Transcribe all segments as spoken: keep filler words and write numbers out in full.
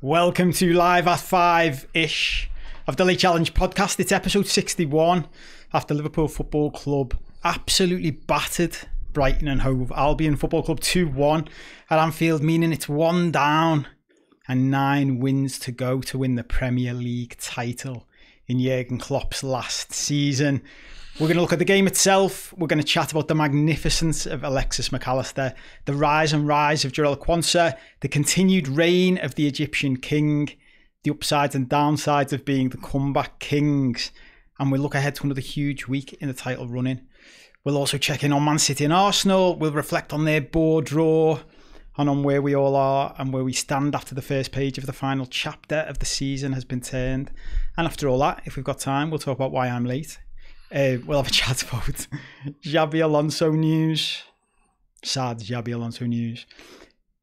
Welcome to Live at Five-ish of the League Challenge podcast. It's episode sixty-one after Liverpool Football Club absolutely battered Brighton and Hove Albion Football Club two one at Anfield, meaning it's one down and nine wins to go to win the Premier League title in Jurgen Klopp's last season. We're going to look at the game itself. We're going to chat about the magnificence of Alexis Mac Allister, the rise and rise of Jarell Quansah, the continued reign of the Egyptian king, the upsides and downsides of being the comeback kings. And we'll look ahead to another huge week in the title running. We'll also check in on Man City and Arsenal. We'll reflect on their board draw and on where we all are and where we stand after the first page of the final chapter of the season has been turned. And after all that, if we've got time, we'll talk about why I'm late. Uh, we'll have a chat about Xabi Alonso news, sad Xabi Alonso news,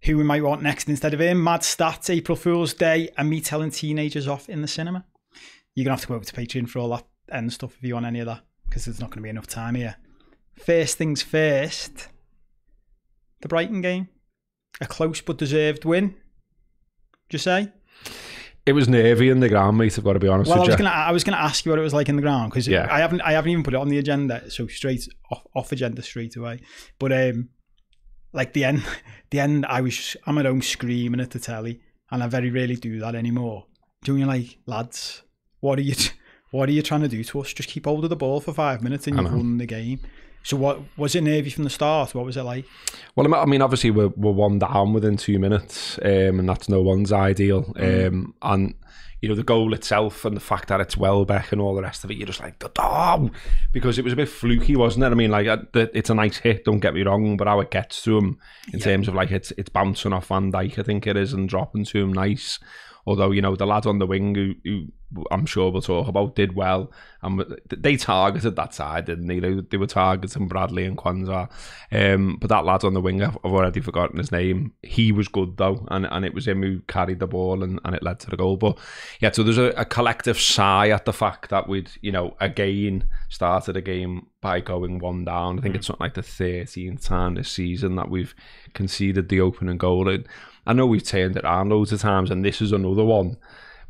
who we might want next instead of him, mad stats, April Fool's Day, and me telling teenagers off in the cinema. You're going to have to go over to Patreon for all that and stuff if you want any of that, because there's not going to be enough time here. First things first, the Brighton game. A close but deserved win, do you say? It was nervy in the ground, mate, I've got to be honest well, with I was you. Gonna, I was going to ask you what it was like in the ground, because yeah. I haven't I haven't even put it on the agenda, so straight off, off agenda straight away. But um, like the end, the end, I was, I'm at home screaming at the telly, and I very rarely do that anymore. Do you like, lads, what are you what are you trying to do to us? Just keep hold of the ball for five minutes and you've won the game. So what was it nervy from the start? What was it like? Well, I mean, obviously we're, we're one down within two minutes, um, and that's no one's ideal. Mm. Um, and you know, the goal itself and the fact that it's Welbeck and all the rest of it, you're just like, oh, because it was a bit fluky, wasn't it? I mean, like it's a nice hit, don't get me wrong, but how it gets to him in yeah. terms of like it's it's bouncing off Van Dijk, I think it is, and dropping to him nice. Although, you know, the lad on the wing who, who I'm sure we'll talk about did well. And they targeted that side, didn't they? They, they were targeting Bradley and Quansah. Um, but that lad on the wing, I've already forgotten his name. He was good, though. And, and it was him who carried the ball and, and it led to the goal. But yeah, so there's a, a collective sigh at the fact that we'd, you know, again started a game by going one down. I think it's something like the thirteenth time this season that we've conceded the opening goal. And I know we've turned it around loads of times, and this is another one.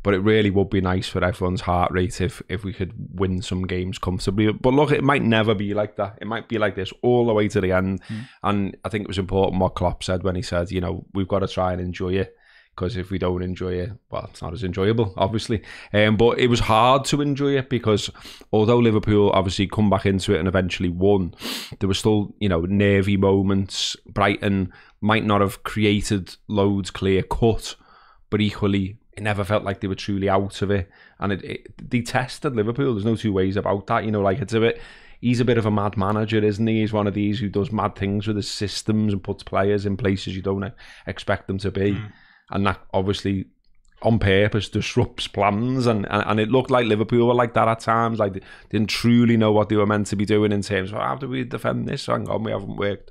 But it really would be nice for everyone's heart rate if if we could win some games comfortably. But look, it might never be like that. It might be like this all the way to the end. Mm. And I think it was important what Klopp said when he said, you know, we've got to try and enjoy it. Because if we don't enjoy it, well, it's not as enjoyable, obviously. Um, but it was hard to enjoy it because although Liverpool obviously come back into it and eventually won, there were still, you know, nervy moments. Brighton might not have created loads clear cut, but equally, it never felt like they were truly out of it. And it, it, they tested Liverpool. There's no two ways about that. You know, like it's a bit... He's a bit of a mad manager, isn't he? He's one of these who does mad things with his systems and puts players in places you don't expect them to be. Mm. And that obviously, on purpose, disrupts plans. And, and, and it looked like Liverpool were like that at times. Like they didn't truly know what they were meant to be doing in terms of, how do we defend this? Hang on, we haven't worked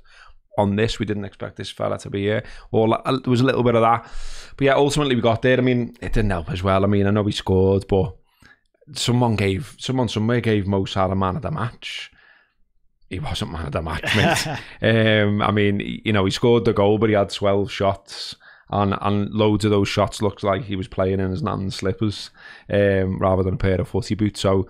on this. We didn't expect this fella to be here. Or there was a little bit of that. But yeah, ultimately we got there. I mean, it didn't help as well. I mean, I know we scored, but... Someone gave, someone somewhere gave Mo Salah man of the match. He wasn't man of the match, mate. um, I mean, you know, he scored the goal, but he had twelve shots. And, and loads of those shots looked like he was playing in his nan's slippers um, rather than a pair of footy boots. So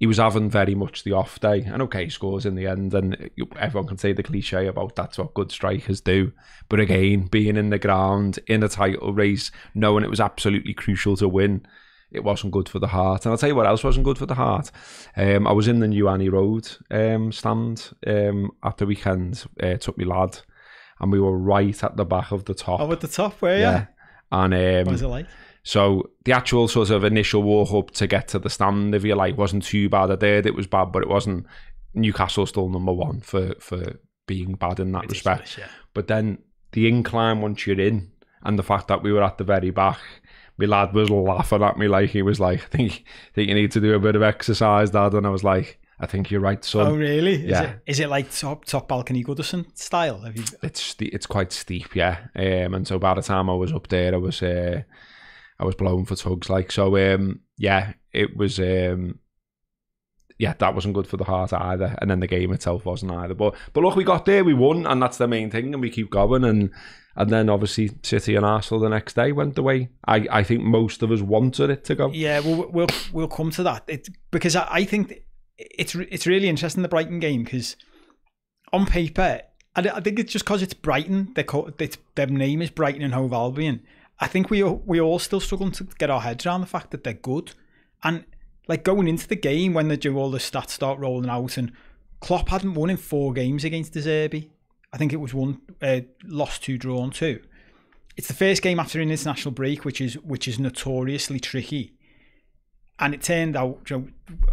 he was having very much the off day. And okay, he scores in the end. And everyone can say the cliche about that's what good strikers do. But again, being in the ground, in a title race, knowing it was absolutely crucial to win, it wasn't good for the heart. And I'll tell you what else wasn't good for the heart. Um, I was in the New Annie Road um, stand um, at the weekend. Uh, took me lad. And we were right at the back of the top. Oh, at the top, were you? Yeah. And, um, what was it like? So the actual sort of initial walk up to get to the stand, if you like, wasn't too bad. I did. It was bad, but it wasn't. Newcastle still number one for, for being bad in that British respect. British, yeah. But then the incline once you're in and the fact that we were at the very back, my lad was laughing at me like he was like, I think, think you need to do a bit of exercise, Dad. And I was like, I think you're right, son. Oh, really? Is yeah. It, is it like top top balcony Goodison style? Have you... It's it's quite steep, yeah. Um, and so by the time I was up there, I was uh, I was blowing for tugs, like so. Um, yeah, it was. Um, yeah, that wasn't good for the heart either. And then the game itself wasn't either. But but look, we got there, we won, and that's the main thing. And we keep going and. And then obviously City and Arsenal the next day went the way I, I think most of us wanted it to go. Yeah, well, we'll we'll come to that, it, because I, I think it's it's really interesting, the Brighton game, because on paper, I, I think it's just because it's Brighton, they're called, it's, their name is Brighton and Hove Albion. I think we we all still struggling to get our heads around the fact that they're good. And like going into the game when they do all the stats start rolling out, and Klopp hadn't won in four games against De Zerbi. I think it was one uh, lost two, drawn two. It's the first game after an international break, which is which is notoriously tricky. And it turned out, you know,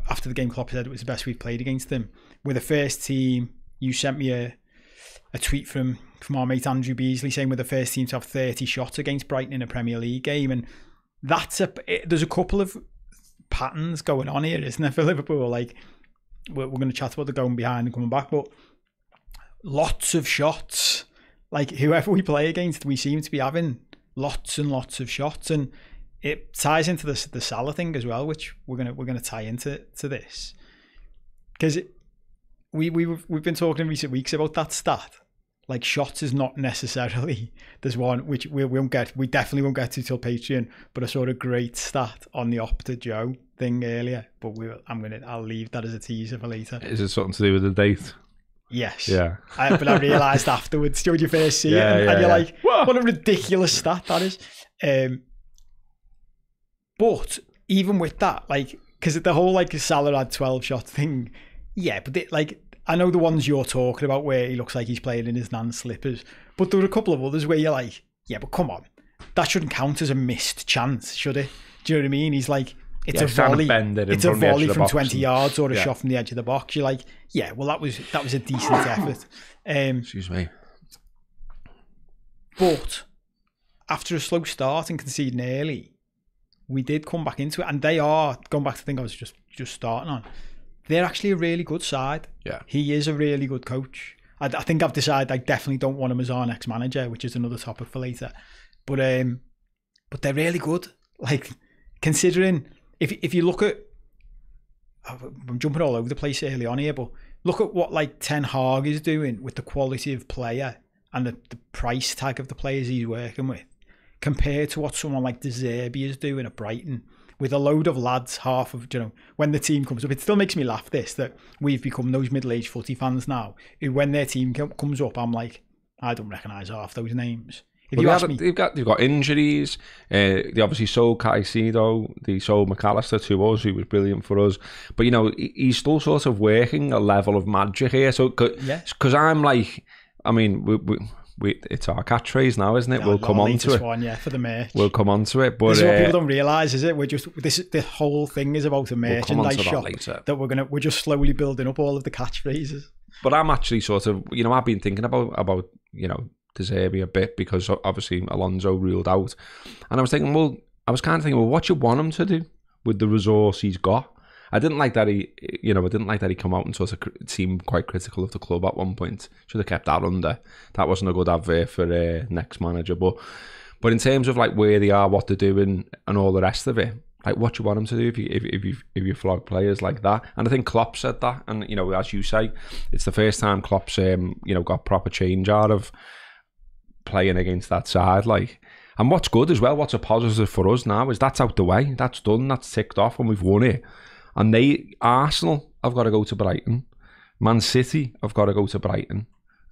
after the game, Klopp said it was the best we've played against them. We're the first team. You sent me a a tweet from from our mate Andrew Beasley saying we're the first team to have thirty shots against Brighton in a Premier League game, and that's a it, there's a couple of patterns going on here, isn't there, for Liverpool? Like we're, we're going to chat about the going behind and coming back, but lots of shots. Like whoever we play against, we seem to be having lots and lots of shots, and it ties into this the Salah thing as well, which we're gonna we're gonna tie into to this, because we we we've been talking in recent weeks about that stat. Like shots is not necessarily there's one which we won't get we definitely won't get to till Patreon. But I saw a great stat on the Opta Joe thing earlier, but we I'm gonna I'll leave that as a teaser for later. Is it something to do with the date? Yes. Yeah. I, but I realised afterwards, when you first see yeah, it, and, yeah, and you're yeah. like, what? what a ridiculous stat that is. Um, but even with that, like, because the whole like Salah had twelve shot thing, yeah. But they, like, I know the ones you're talking about where he looks like he's playing in his nan's slippers, but there were a couple of others where you're like, yeah, but come on, that shouldn't count as a missed chance, should it? Do you know what I mean? He's like, It's, yeah, a volley, it it's a volley from twenty yards or a yeah. shot from the edge of the box. You're like, yeah, well, that was that was a decent effort. Um, Excuse me. But after a slow start and conceding early, we did come back into it. And they are, going back to the thing I was just, just starting on, they're actually a really good side. Yeah, he is a really good coach. I, I think I've decided I definitely don't want him as our next manager, which is another topic for later. But, um, but they're really good. Like, considering... If if you look at, I'm jumping all over the place early on here, but look at what like Ten Hag is doing with the quality of player and the, the price tag of the players he's working with, compared to what someone like De Zerbi is doing at Brighton with a load of lads. Half of you know when the team comes up, it still makes me laugh. This that we've become those middle-aged footy fans now who, when their team comes up, I'm like, I don't recognise half those names. If you ask me, they've got they've got injuries. Uh, they obviously sold Caicedo, they sold Mac Allister to us, who was brilliant for us. But you know, he, he's still sort of working a level of magic here. So because yeah. I'm like, I mean, we, we, we, it's our catchphrase now, isn't it? Yeah, we'll come on to it. One, yeah, for the merch. We'll come on to it. But this is what uh, people don't realise, is it? We're just this. The whole thing is about a merchandise we'll shop later. that we're gonna. We're just slowly building up all of the catchphrases. But I'm actually sort of, you know, I've been thinking about about you know. De Zerbi a bit, because obviously Alonso ruled out, and I was thinking, well, I was kind of thinking, well, what you want him to do with the resource he's got? I didn't like that he, you know, I didn't like that he come out and sort of seemed quite critical of the club at one point. Should have kept that under. That wasn't a good advert for uh, next manager. But, but in terms of like where they are, what they're doing, and all the rest of it, like what you want him to do if you if, if you if you flog players like that. And I think Klopp said that, and you know, as you say, it's the first time Klopp's um, you know got proper change out of playing against that side. Like, and what's good as well, what's a positive for us now, is that's out the way, that's done, that's ticked off, and we've won it. And they, Arsenal, I've got to go to Brighton. Man City, I've got to go to Brighton.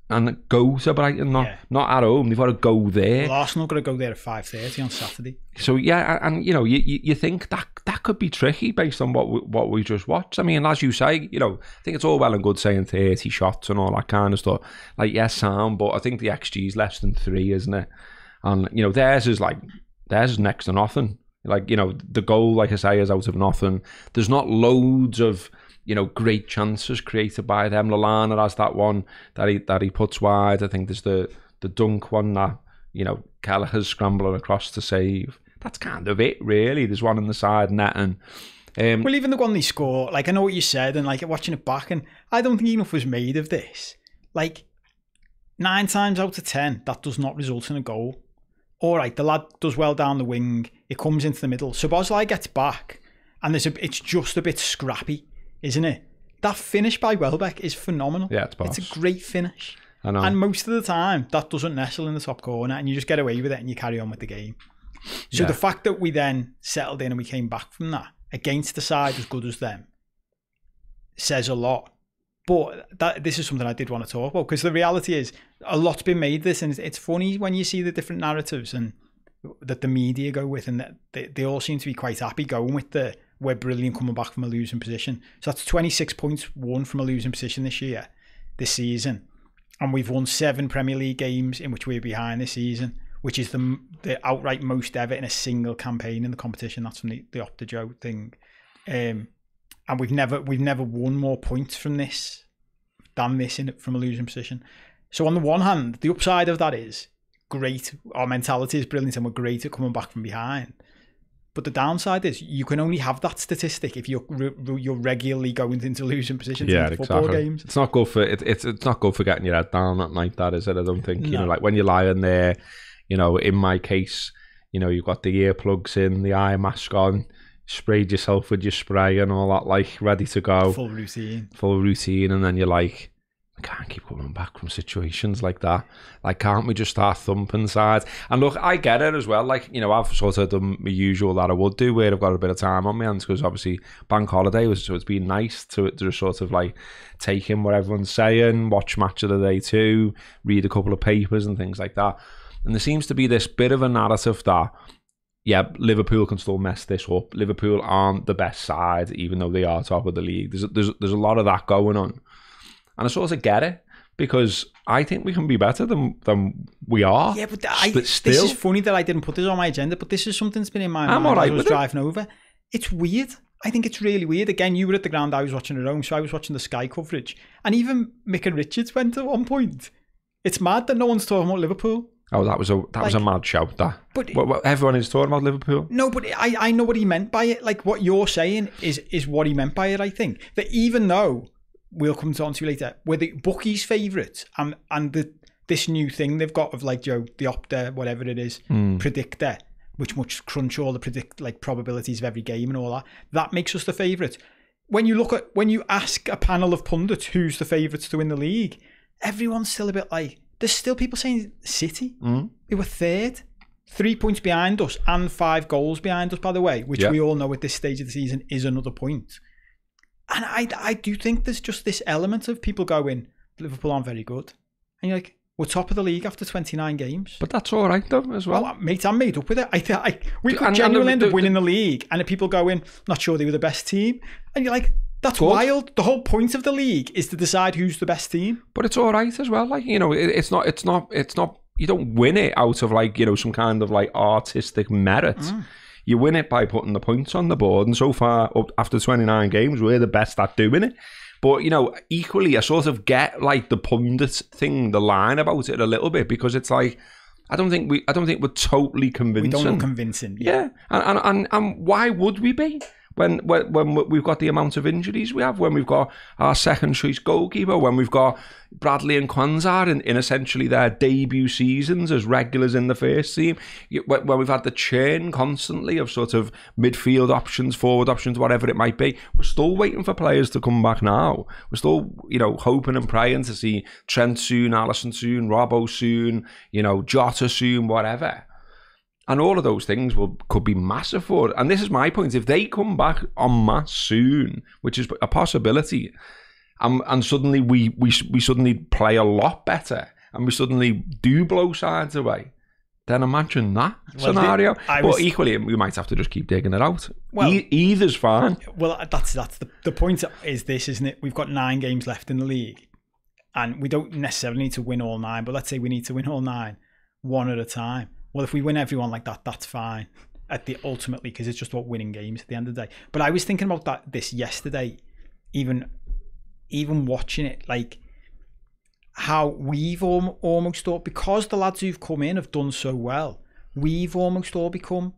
And go to Brighton, not yeah. not at home, they've got to go there. Well, Arsenal got to go there at five thirty on Saturday. So yeah, and you know, you, you, you think that that could be tricky based on what we, what we just watched. I mean, as you say, you know, I think it's all well and good saying thirty shots and all that kind of stuff. Like, yes, Sam, but I think the X G is less than three, isn't it? And you know, theirs is like, theirs is next to nothing. Like, you know, the goal, like I say, is out of nothing. There's not loads of, you know, great chances created by them. Lallana has that one that he that he puts wide. I think there's the the dunk one that, you know, Kelleher's scrambling across to save. That's kind of it, really. There's one on the side net, and um, well, even the one they score. Like, I know what you said, and like watching it back, and I don't think enough was made of this. Like, nine times out of ten, that does not result in a goal. All right, the lad does well down the wing. It comes into the middle. Szoboszlai gets back, and there's a, it's just a bit scrappy, isn't it? That finish by Welbeck is phenomenal. Yeah, it's, it's a great finish. I know. And most of the time, that doesn't nestle in the top corner, and you just get away with it and you carry on with the game. So yeah. the fact that we then settled in and we came back from that against the side as good as them says a lot. But that, this is something I did want to talk about, because the reality is a lot's been made of this, and it's funny when you see the different narratives and that the media go with, and that they, they all seem to be quite happy going with the we're brilliant coming back from a losing position. So that's twenty-six points won from a losing position this year, this season. And we've won seven Premier League games in which we're behind this season, which is the the outright most ever in a single campaign in the competition. That's from the, the Opta Joe thing. Um, and we've never we've never won more points from this than this in from a losing position. So on the one hand, the upside of that is great. Our mentality is brilliant and we're great at coming back from behind. But the downside is you can only have that statistic if you're re you're regularly going into losing positions yeah, in football exactly. games. It's not good for it, it's it's not good for getting your head down at night. That is it. I don't think no. you know, like when you're lying there, you know, in my case, you know, you've got the earplugs in, the eye mask on, sprayed yourself with your spray and all that, like ready to go, full routine, full routine, and then you're like, I can't keep coming back from situations like that. Like, can't we just start thumping sides? And look, I get it as well. Like, you know, I've sort of done my usual that I would do where I've got a bit of time on my hands, because obviously bank holiday was, so it's been nice to, to sort of like take in what everyone's saying, watch Match of the Day too, read a couple of papers and things like that. And there seems to be this bit of a narrative that, yeah, Liverpool can still mess this up. Liverpool aren't the best side, even though they are top of the league. There's, there's, there's a lot of that going on. And I sort of get it, because I think we can be better than than we are. Yeah, but I, st still. This is funny that I didn't put this on my agenda, but this is something that's been in my I'm mind right as I was driving it. over. It's weird. I think it's really weird. Again, you were at the ground, I was watching at home, so I was watching the Sky coverage. And even Mick and Richards went at one point. It's mad that no one's talking about Liverpool. Oh, that was a that like, was a mad shout, that. But what, what, everyone is talking about Liverpool. No, but I, I know what he meant by it. Like, what you're saying is is what he meant by it, I think. That even though... we'll come on to later, were the bookies' favourites, and and the this new thing they've got of like, you know, the Opta, whatever it is, mm. predictor, which much crunch all the predict like probabilities of every game and all that. That makes us the favourites. When you look at when you ask a panel of pundits who's the favourites to win the league, everyone's still a bit like, there's still people saying City. Mm. They were third, three points behind us, and five goals behind us, by the way, which yeah. we all know at this stage of the season is another point. And I, I do think there's just this element of people going, Liverpool aren't very good. And you're like, we're top of the league after twenty-nine games. But that's all right, though, as well. well mate, I'm made up with it. I, I We could and, genuinely and the, end up winning the, the league. And people going, not sure they were the best team. And you're like, that's good. Wild. The whole point of the league is to decide who's the best team. But it's all right as well. Like, you know, it, it's not, it's not, it's not, you don't win it out of like, you know, some kind of like artistic merit. Mm. You win it by putting the points on the board, and so far, up after twenty-nine games, we're the best at doing it. But, you know, equally, I sort of get, like, the pundit thing, the line about it a little bit, because it's like, I don't think, we, I don't think we're totally convincing. We don't look convincing. Yeah, yeah. And, and, and, and why would we be? When, when when we've got the amount of injuries we have, when we've got our second choice goalkeeper, when we've got Bradley and Quansah in, in essentially their debut seasons as regulars in the first team, when we've had the churn constantly of sort of midfield options, forward options, whatever it might be, we're still waiting for players to come back now. We're still, you know, hoping and praying to see Trent soon, Alisson soon, Robbo soon, you know, Jota soon, whatever. And all of those things will could be massive for it. And this is my point. If they come back en masse soon, which is a possibility, and, and suddenly we, we we suddenly play a lot better, and we suddenly do blow sides away, then imagine that well, scenario. The, but was, equally, we might have to just keep digging it out. Well, e either's fine. Well, that's that's the, the point is this, isn't it? We've got nine games left in the league, and we don't necessarily need to win all nine, but let's say we need to win all nine, one at a time. Well, if we win everyone like that, that's fine at the ultimately, because it's just about winning games at the end of the day. But I was thinking about that this yesterday, even even watching it, like how we've al almost all, because the lads who've come in have done so well, we've almost all become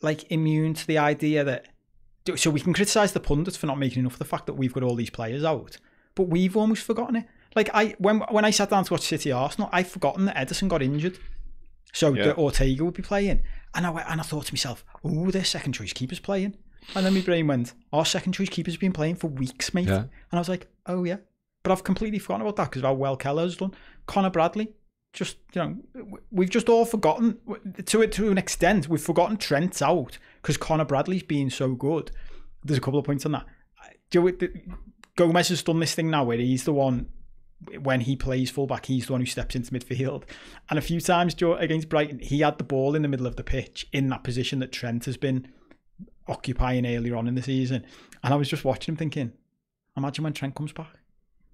like immune to the idea that, so we can criticise the pundits for not making enough of the fact that we've got all these players out, but we've almost forgotten it. Like I when, when I sat down to watch City Arsenal, I'd forgotten that Edison got injured. So yeah. the Ortega would be playing. And I, went, and I thought to myself, oh, their second choice keeper's playing. And then my brain went, our second choice keeper's been playing for weeks, mate. Yeah. And I was like, oh, yeah. But I've completely forgotten about that because of how well Kelleher's done. Connor Bradley, just, you know, we've just all forgotten, to to an extent, we've forgotten Trent's out because Connor Bradley's been so good. There's a couple of points on that. Do it, Gomez has done this thing now where he's the one, when he plays fullback, he's the one who steps into midfield. And a few times against Brighton, he had the ball in the middle of the pitch in that position that Trent has been occupying earlier on in the season. And I was just watching him thinking, imagine when Trent comes back.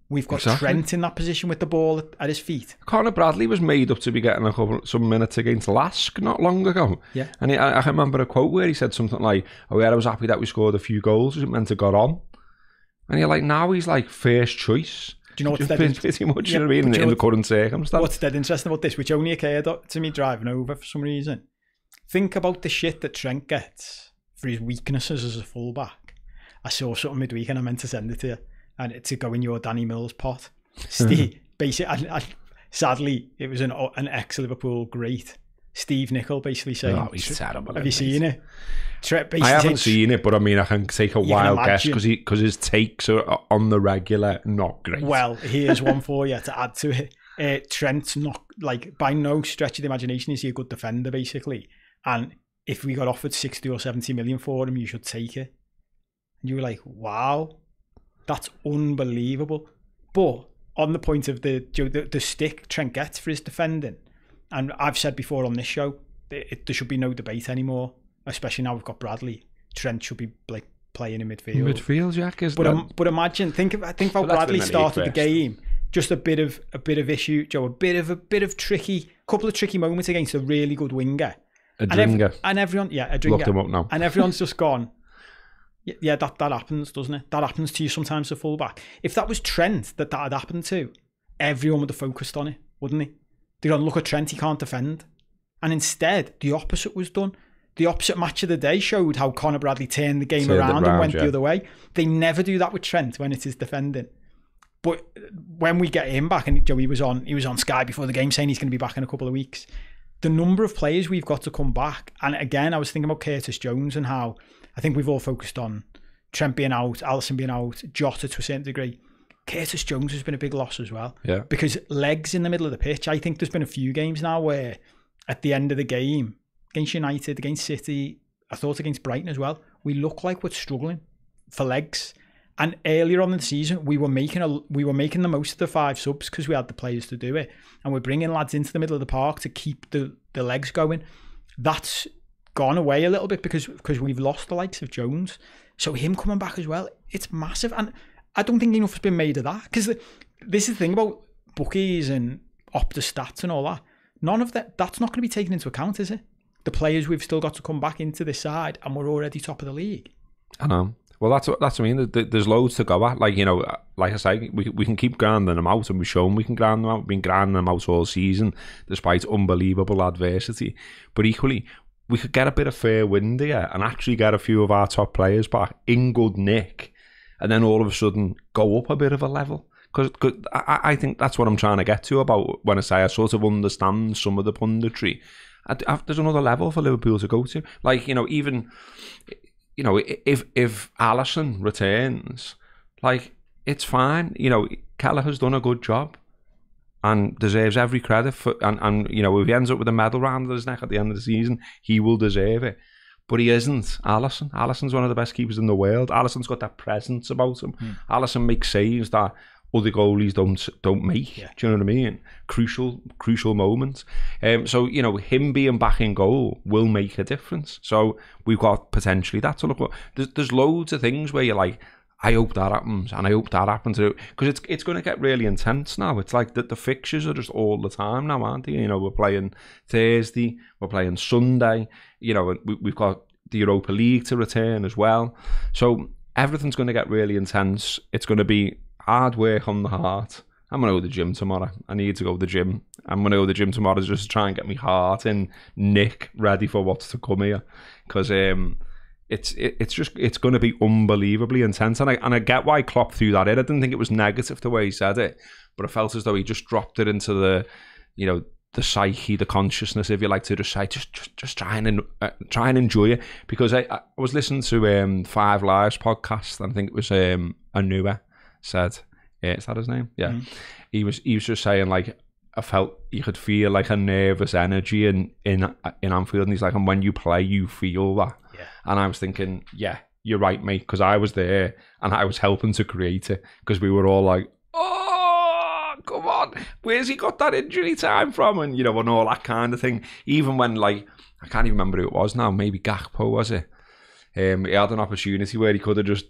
We've got exactly. Trent in that position with the ball at his feet. Connor Bradley was made up to be getting a couple, some minutes against Lask not long ago. Yeah. And he, I, I remember a quote where he said something like, oh yeah, I was happy that we scored a few goals. It wasn't meant to got on. And you're like, now he's like first choice. Do you know what's dead interesting? Much, yeah, you know what I mean, in, you know, in the current circumstance. What's dead interesting about this, which only occurred to me driving over for some reason. Think about the shit that Trent gets for his weaknesses as a fullback. I saw something midweek and I meant to send it to you, and to go in your Danny Mills pot. Steve, basically, I, I, sadly, it was an an ex-Liverpool great, Steve Nicol, basically saying, "Oh, he's terrible." Have you seen it? I haven't seen it, but I mean, I can take a wild guess because he because his takes are on the regular not great. Well, here's one for you to add to it. Uh, Trent's not, like, by no stretch of the imagination is he a good defender, basically. And if we got offered sixty or seventy million for him, you should take it. And you were like, "Wow, that's unbelievable." But on the point of the the, the stick Trent gets for his defending. And I've said before on this show, it, it, there should be no debate anymore, especially now we've got Bradley. Trent should be like playing in midfield. Midfield, yeah. But um, but imagine, think of, think about Bradley started the game. Just a bit of a bit of issue, Joe. A bit of a bit of tricky, couple of tricky moments against a really good winger. A dringer. And, ev and everyone, yeah, a dringer. Locked him up now. And everyone's just gone. Yeah, that that happens, doesn't it? That happens to you sometimes, a fullback. If that was Trent that that had happened to, everyone would have focused on it, wouldn't he? They're going, look at Trent, he can't defend. And instead, the opposite was done. The opposite match of the day showed how Connor Bradley turned the game around and went the other way. They never do that with Trent when it is defending. But when we get him back, and Joey was on, he was on Sky before the game saying he's going to be back in a couple of weeks. The number of players we've got to come back. And again, I was thinking about Curtis Jones and how I think we've all focused on Trent being out, Alisson being out, Jota to a certain degree. Curtis Jones has been a big loss as well. Yeah. Because legs in the middle of the pitch, I think there's been a few games now where at the end of the game, against United, against City, I thought against Brighton as well, we look like we're struggling for legs. And earlier on in the season, we were making a we were making the most of the five subs because we had the players to do it. And we're bringing lads into the middle of the park to keep the, the legs going. That's gone away a little bit because, because we've lost the likes of Jones. So him coming back as well, it's massive. And I don't think enough has been made of that, because this is the thing about bookies and Opta stats and all that. None of that, that's not going to be taken into account, is it? The players we've still got to come back into this side, and we're already top of the league. I know. Well, that's what, that's what I mean. There's loads to go at. Like, you know, like I say, we, we can keep grinding them out, and we've shown we can grind them out. We've been grinding them out all season, despite unbelievable adversity. But equally, we could get a bit of fair wind here and actually get a few of our top players back in good nick. And then all of a sudden go up a bit of a level. Because I, I think that's what I'm trying to get to about when I say I sort of understand some of the punditry. I, I, there's another level for Liverpool to go to. Like, you know, even, you know, if if Alisson returns, like, it's fine. You know, Kelleher has done a good job and deserves every credit for, and, and, you know, if he ends up with a medal round his neck at the end of the season, he will deserve it. But he isn't Alisson. Alisson's one of the best keepers in the world. Alisson's got that presence about him. Mm. Alisson makes saves that other goalies don't don't make. Yeah. Do you know what I mean? Crucial, crucial moments. Um, so, you know, him being back in goal will make a difference. So we've got potentially that to look at. There's, there's loads of things where you're like, I hope that happens, and I hope that happens. Because it's it's going to get really intense now. It's like the, the fixtures are just all the time now, aren't they? You know, we're playing Thursday, we're playing Sunday, you know, we, we've got the Europa League to return as well. So everything's going to get really intense. It's going to be hard work on the heart. I'm going to go to the gym tomorrow. I need to go to the gym. I'm going to go to the gym tomorrow just to try and get my heart in nick, ready for what's to come here. Because... Um, It's it, it's just it's going to be unbelievably intense, and I and I get why Klopp threw that in. I didn't think it was negative the way he said it, but I felt as though he just dropped it into the, you know, the psyche, the consciousness, if you like to just say, just just, just try and uh, try and enjoy it. Because I I was listening to um Five Lives podcast, and I think it was um Anua said Yeah, is that his name? Yeah. Mm. He was he was just saying, like, I felt you could feel like a nervous energy in in, in Anfield, and he's like, and when you play, you feel that. Yeah. And I was thinking, yeah, you're right, mate, because I was there and I was helping to create it, because we were all like, oh, come on, where's he got that injury time from? And, you know, and all that kind of thing. Even when, like, I can't even remember who it was now, maybe Gakpo, was it? Um, he had an opportunity where he could have just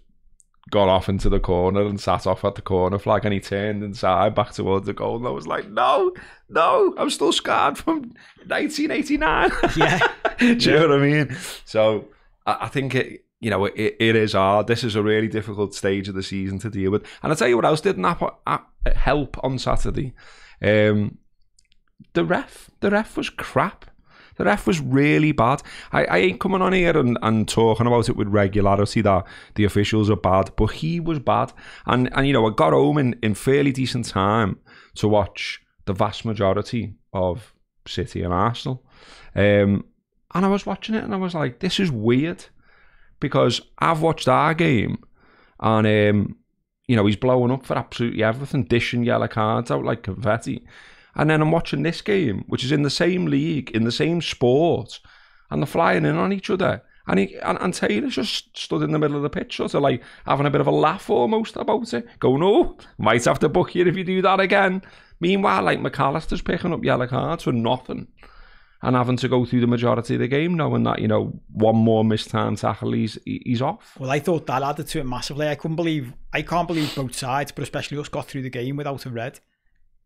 got off into the corner and sat off at the corner flag, and he turned inside back towards the goal, and I was like, no, no, I'm still scarred from nineteen eighty-nine. Yeah. Do you yeah. know what I mean? So I think it, you know, it, it is hard. This is a really difficult stage of the season to deal with. And I'll tell you what else didn't help on Saturday. Um, the ref, the ref was crap. The ref was really bad. I, I ain't coming on here and, and talking about it with regularity that the officials are bad, but he was bad. And, and you know, I got home in, in fairly decent time to watch the vast majority of City and Arsenal. Um, and I was watching it and I was like, this is weird, because I've watched our game and, um, you know, he's blowing up for absolutely everything, dishing yellow cards out like confetti. And then I'm watching this game, which is in the same league, in the same sport, and they're flying in on each other. And he, and, and Taylor's just stood in the middle of the pitch, sort of like having a bit of a laugh almost about it, going, oh, might have to book you if you do that again. Meanwhile, like, Mac Allister's picking up yellow cards for nothing and having to go through the majority of the game knowing that, you know, one more missed time tackle, he's, he's off. Well, I thought that added to it massively. I couldn't believe, I can't believe both sides, but especially us, got through the game without a red.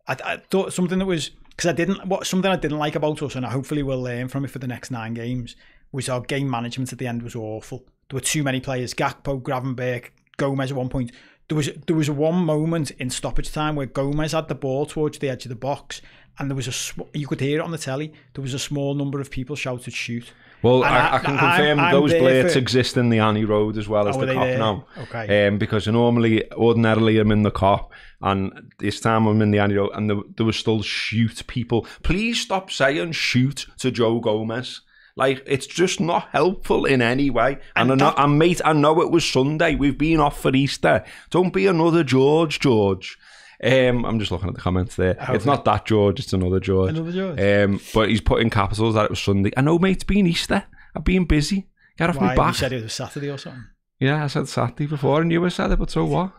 I, I thought something that was, because I didn't, what something I didn't like about us, and I hopefully will learn from it for the next nine games, was our game management at the end was awful. There were too many players, Gakpo, Gravenberch, Gomez at one point. There was there was one moment in stoppage time where Gomez had the ball towards the edge of the box, and there was a, you could hear it on the telly, there was a small number of people shouted shoot. Well, I, I can I, confirm I'm, those I'm blades for... exist in the Annie Road as well as oh, the cop there? now. Okay. Um, because normally, ordinarily, I'm in the cop, and this time I'm in the Annie Road, and there, there was still shoot people. Please stop saying shoot to Joe Gomez. Like, it's just not helpful in any way. And, and, that... I know, and mate, I know it was Sunday. We've been off for Easter. Don't be another George, George. Um, I'm just looking at the comments there. Oh, it's okay. Not that George, it's another George. Another George. Um, but he's put in capitals that it was Sunday. I know, mate, it's been Easter. I've been busy. Get off my back. You said it was Saturday or something. Yeah, I said Saturday before and you were Saturday, but so what?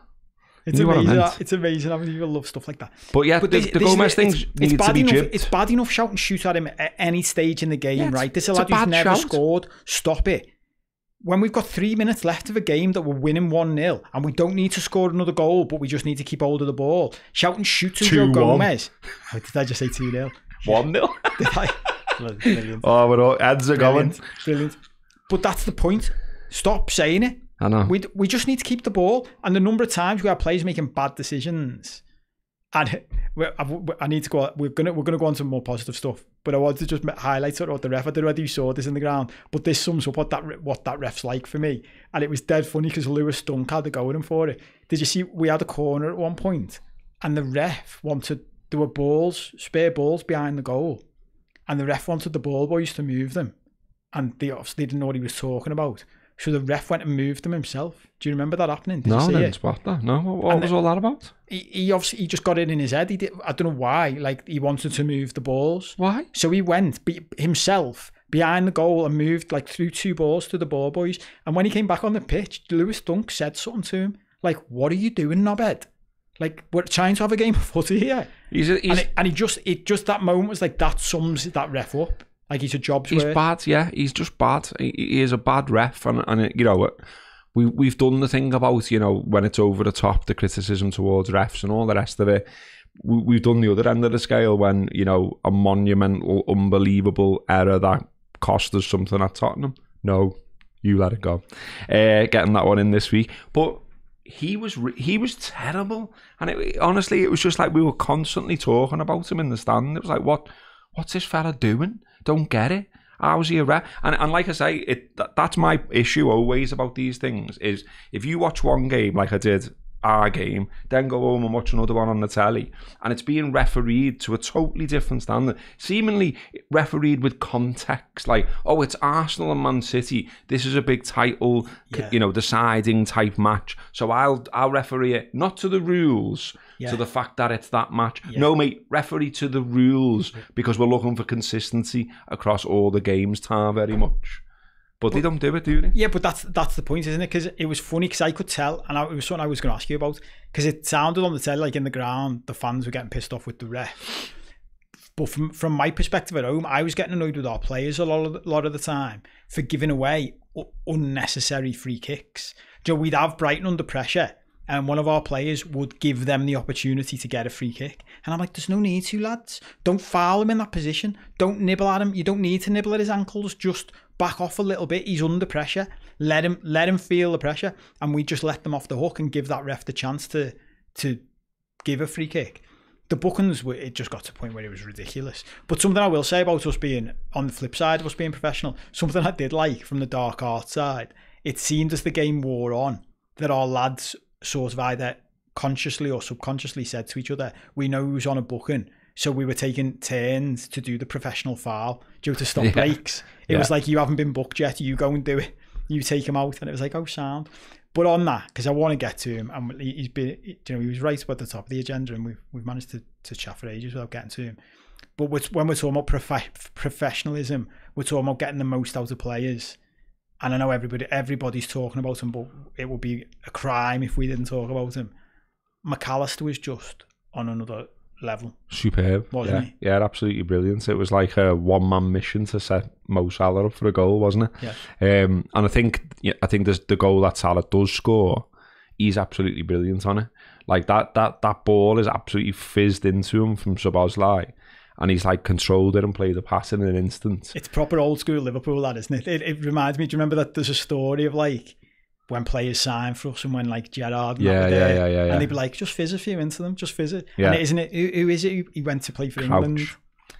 It's amazing. What it's amazing. I mean, you love stuff like that. But yeah, but the, this, the Gomez thing needs to be gypped. It's bad enough shouting shoot at him at any stage in the game, yeah, right? This is a lad who's never shout. scored. Stop it. When we've got three minutes left of a game that we're winning one nil and we don't need to score another goal, but we just need to keep hold of the ball. Shout and shoot to Joe Gomez. Oh, did I just say two nil? one nil? Did I? Brilliant. Oh, we're all, heads are going. Brilliant. But that's the point. Stop saying it. I know. We, we just need to keep the ball. And the number of times we have players making bad decisions. And we're, I need to go. We're gonna we're gonna go on to more positive stuff. But I want to just highlight sort of what the ref. I don't know whether you saw this in the ground, but this sums up what that what that ref's like for me. And it was dead funny because Lewis Dunk had to go with him for it. Did you see? We had a corner at one point, and the ref wanted there were balls, spare balls behind the goal, and the ref wanted the ball boys to move them, and they obviously didn't know what he was talking about. So the ref went and moved them himself. Do you remember that happening? Did no, you see I didn't it? spot that. No, what and was all that about? He, he obviously he just got it in his head. He did. I don't know why. Like, he wanted to move the balls. Why? So he went be, himself behind the goal and moved like through two balls to the ball boys. And when he came back on the pitch, Lewis Dunk said something to him like, "What are you doing, knobhead? Like, we're trying to have a game of footy here." He's a, he's... And, it, and he just it just that moment was like that sums that ref up. Like, he's a job's He's worth. bad, yeah. He's just bad. He, he is a bad ref. And, and you know, we, we've done the thing about, you know, when it's over the top, the criticism towards refs and all the rest of it. We, we've done the other end of the scale when, you know, a monumental, unbelievable error that cost us something at Tottenham. No, you let it go. Uh, getting that one in this week. But he was he was terrible. And it, honestly, it was just like we were constantly talking about him in the stand. It was like, what what's this fella doing? Don't get it. How's he a ref? And, and like I say, it that, that's my issue always about these things, is if you watch one game like I did our game, then go home and watch another one on the telly, and it's being refereed to a totally different standard, seemingly refereed with context, like, oh, it's Arsenal and Man City, this is a big title, yeah. you know, deciding type match, so I'll I'll referee it, not to the rules, yeah. to the fact that it's that match, yeah. no mate, referee to the rules, because we're looking for consistency across all the games, Tar, very much. But they don't do it, do they? Yeah, but that's that's the point, isn't it? Because it was funny, because I could tell, and I, it was something I was going to ask you about, because it sounded on the telly like in the ground, the fans were getting pissed off with the ref. But from from my perspective at home, I was getting annoyed with our players a lot of, lot of the time for giving away unnecessary free kicks. So we'd have Brighton under pressure, and one of our players would give them the opportunity to get a free kick. And I'm like, there's no need to, lads. Don't foul him in that position. Don't nibble at him. You don't need to nibble at his ankles. Just back off a little bit. He's under pressure. Let him let him feel the pressure. And we just let them off the hook and give that ref the chance to, to give a free kick. The bookings, were, it just got to a point where it was ridiculous. But something I will say about us being, on the flip side of us being professional, something I did like from the dark art side, it seemed as the game wore on that our lads sort of either consciously or subconsciously said to each other, we know who's on a booking, so we were taking turns to do the professional foul due to stop yeah. breaks. It yeah. was like, you haven't been booked yet, you go and do it, you take him out. And it was like, oh, sound. But on that, because I want to get to him, and he's been, you know, he was right about the top of the agenda, and we've, we've managed to, to chat for ages without getting to him. But when we're talking about prof professionalism, we're talking about getting the most out of players. And I know everybody, everybody's talking about him, but it would be a crime if we didn't talk about him. Mac Allister was just on another level. Superb, wasn't yeah. he? Yeah, absolutely brilliant. It was like a one-man mission to set Mo Salah up for a goal, wasn't it? Yeah. Um, and I think, yeah, I think the goal that Salah does score, he's absolutely brilliant on it. Like that, that, that ball is absolutely fizzed into him from Szoboszlai. And he's like controlled it and played the pass in an instant. It's proper old school Liverpool, that, isn't it? It, it reminds me, do you remember that there's a story of like when players sign for us and when like Gerrard and yeah, that yeah, yeah, yeah, yeah. and they'd be like, just fizz a few into them, just fizz it. Yeah. And it, isn't it, who, who is it? He went to play for Crouch. England.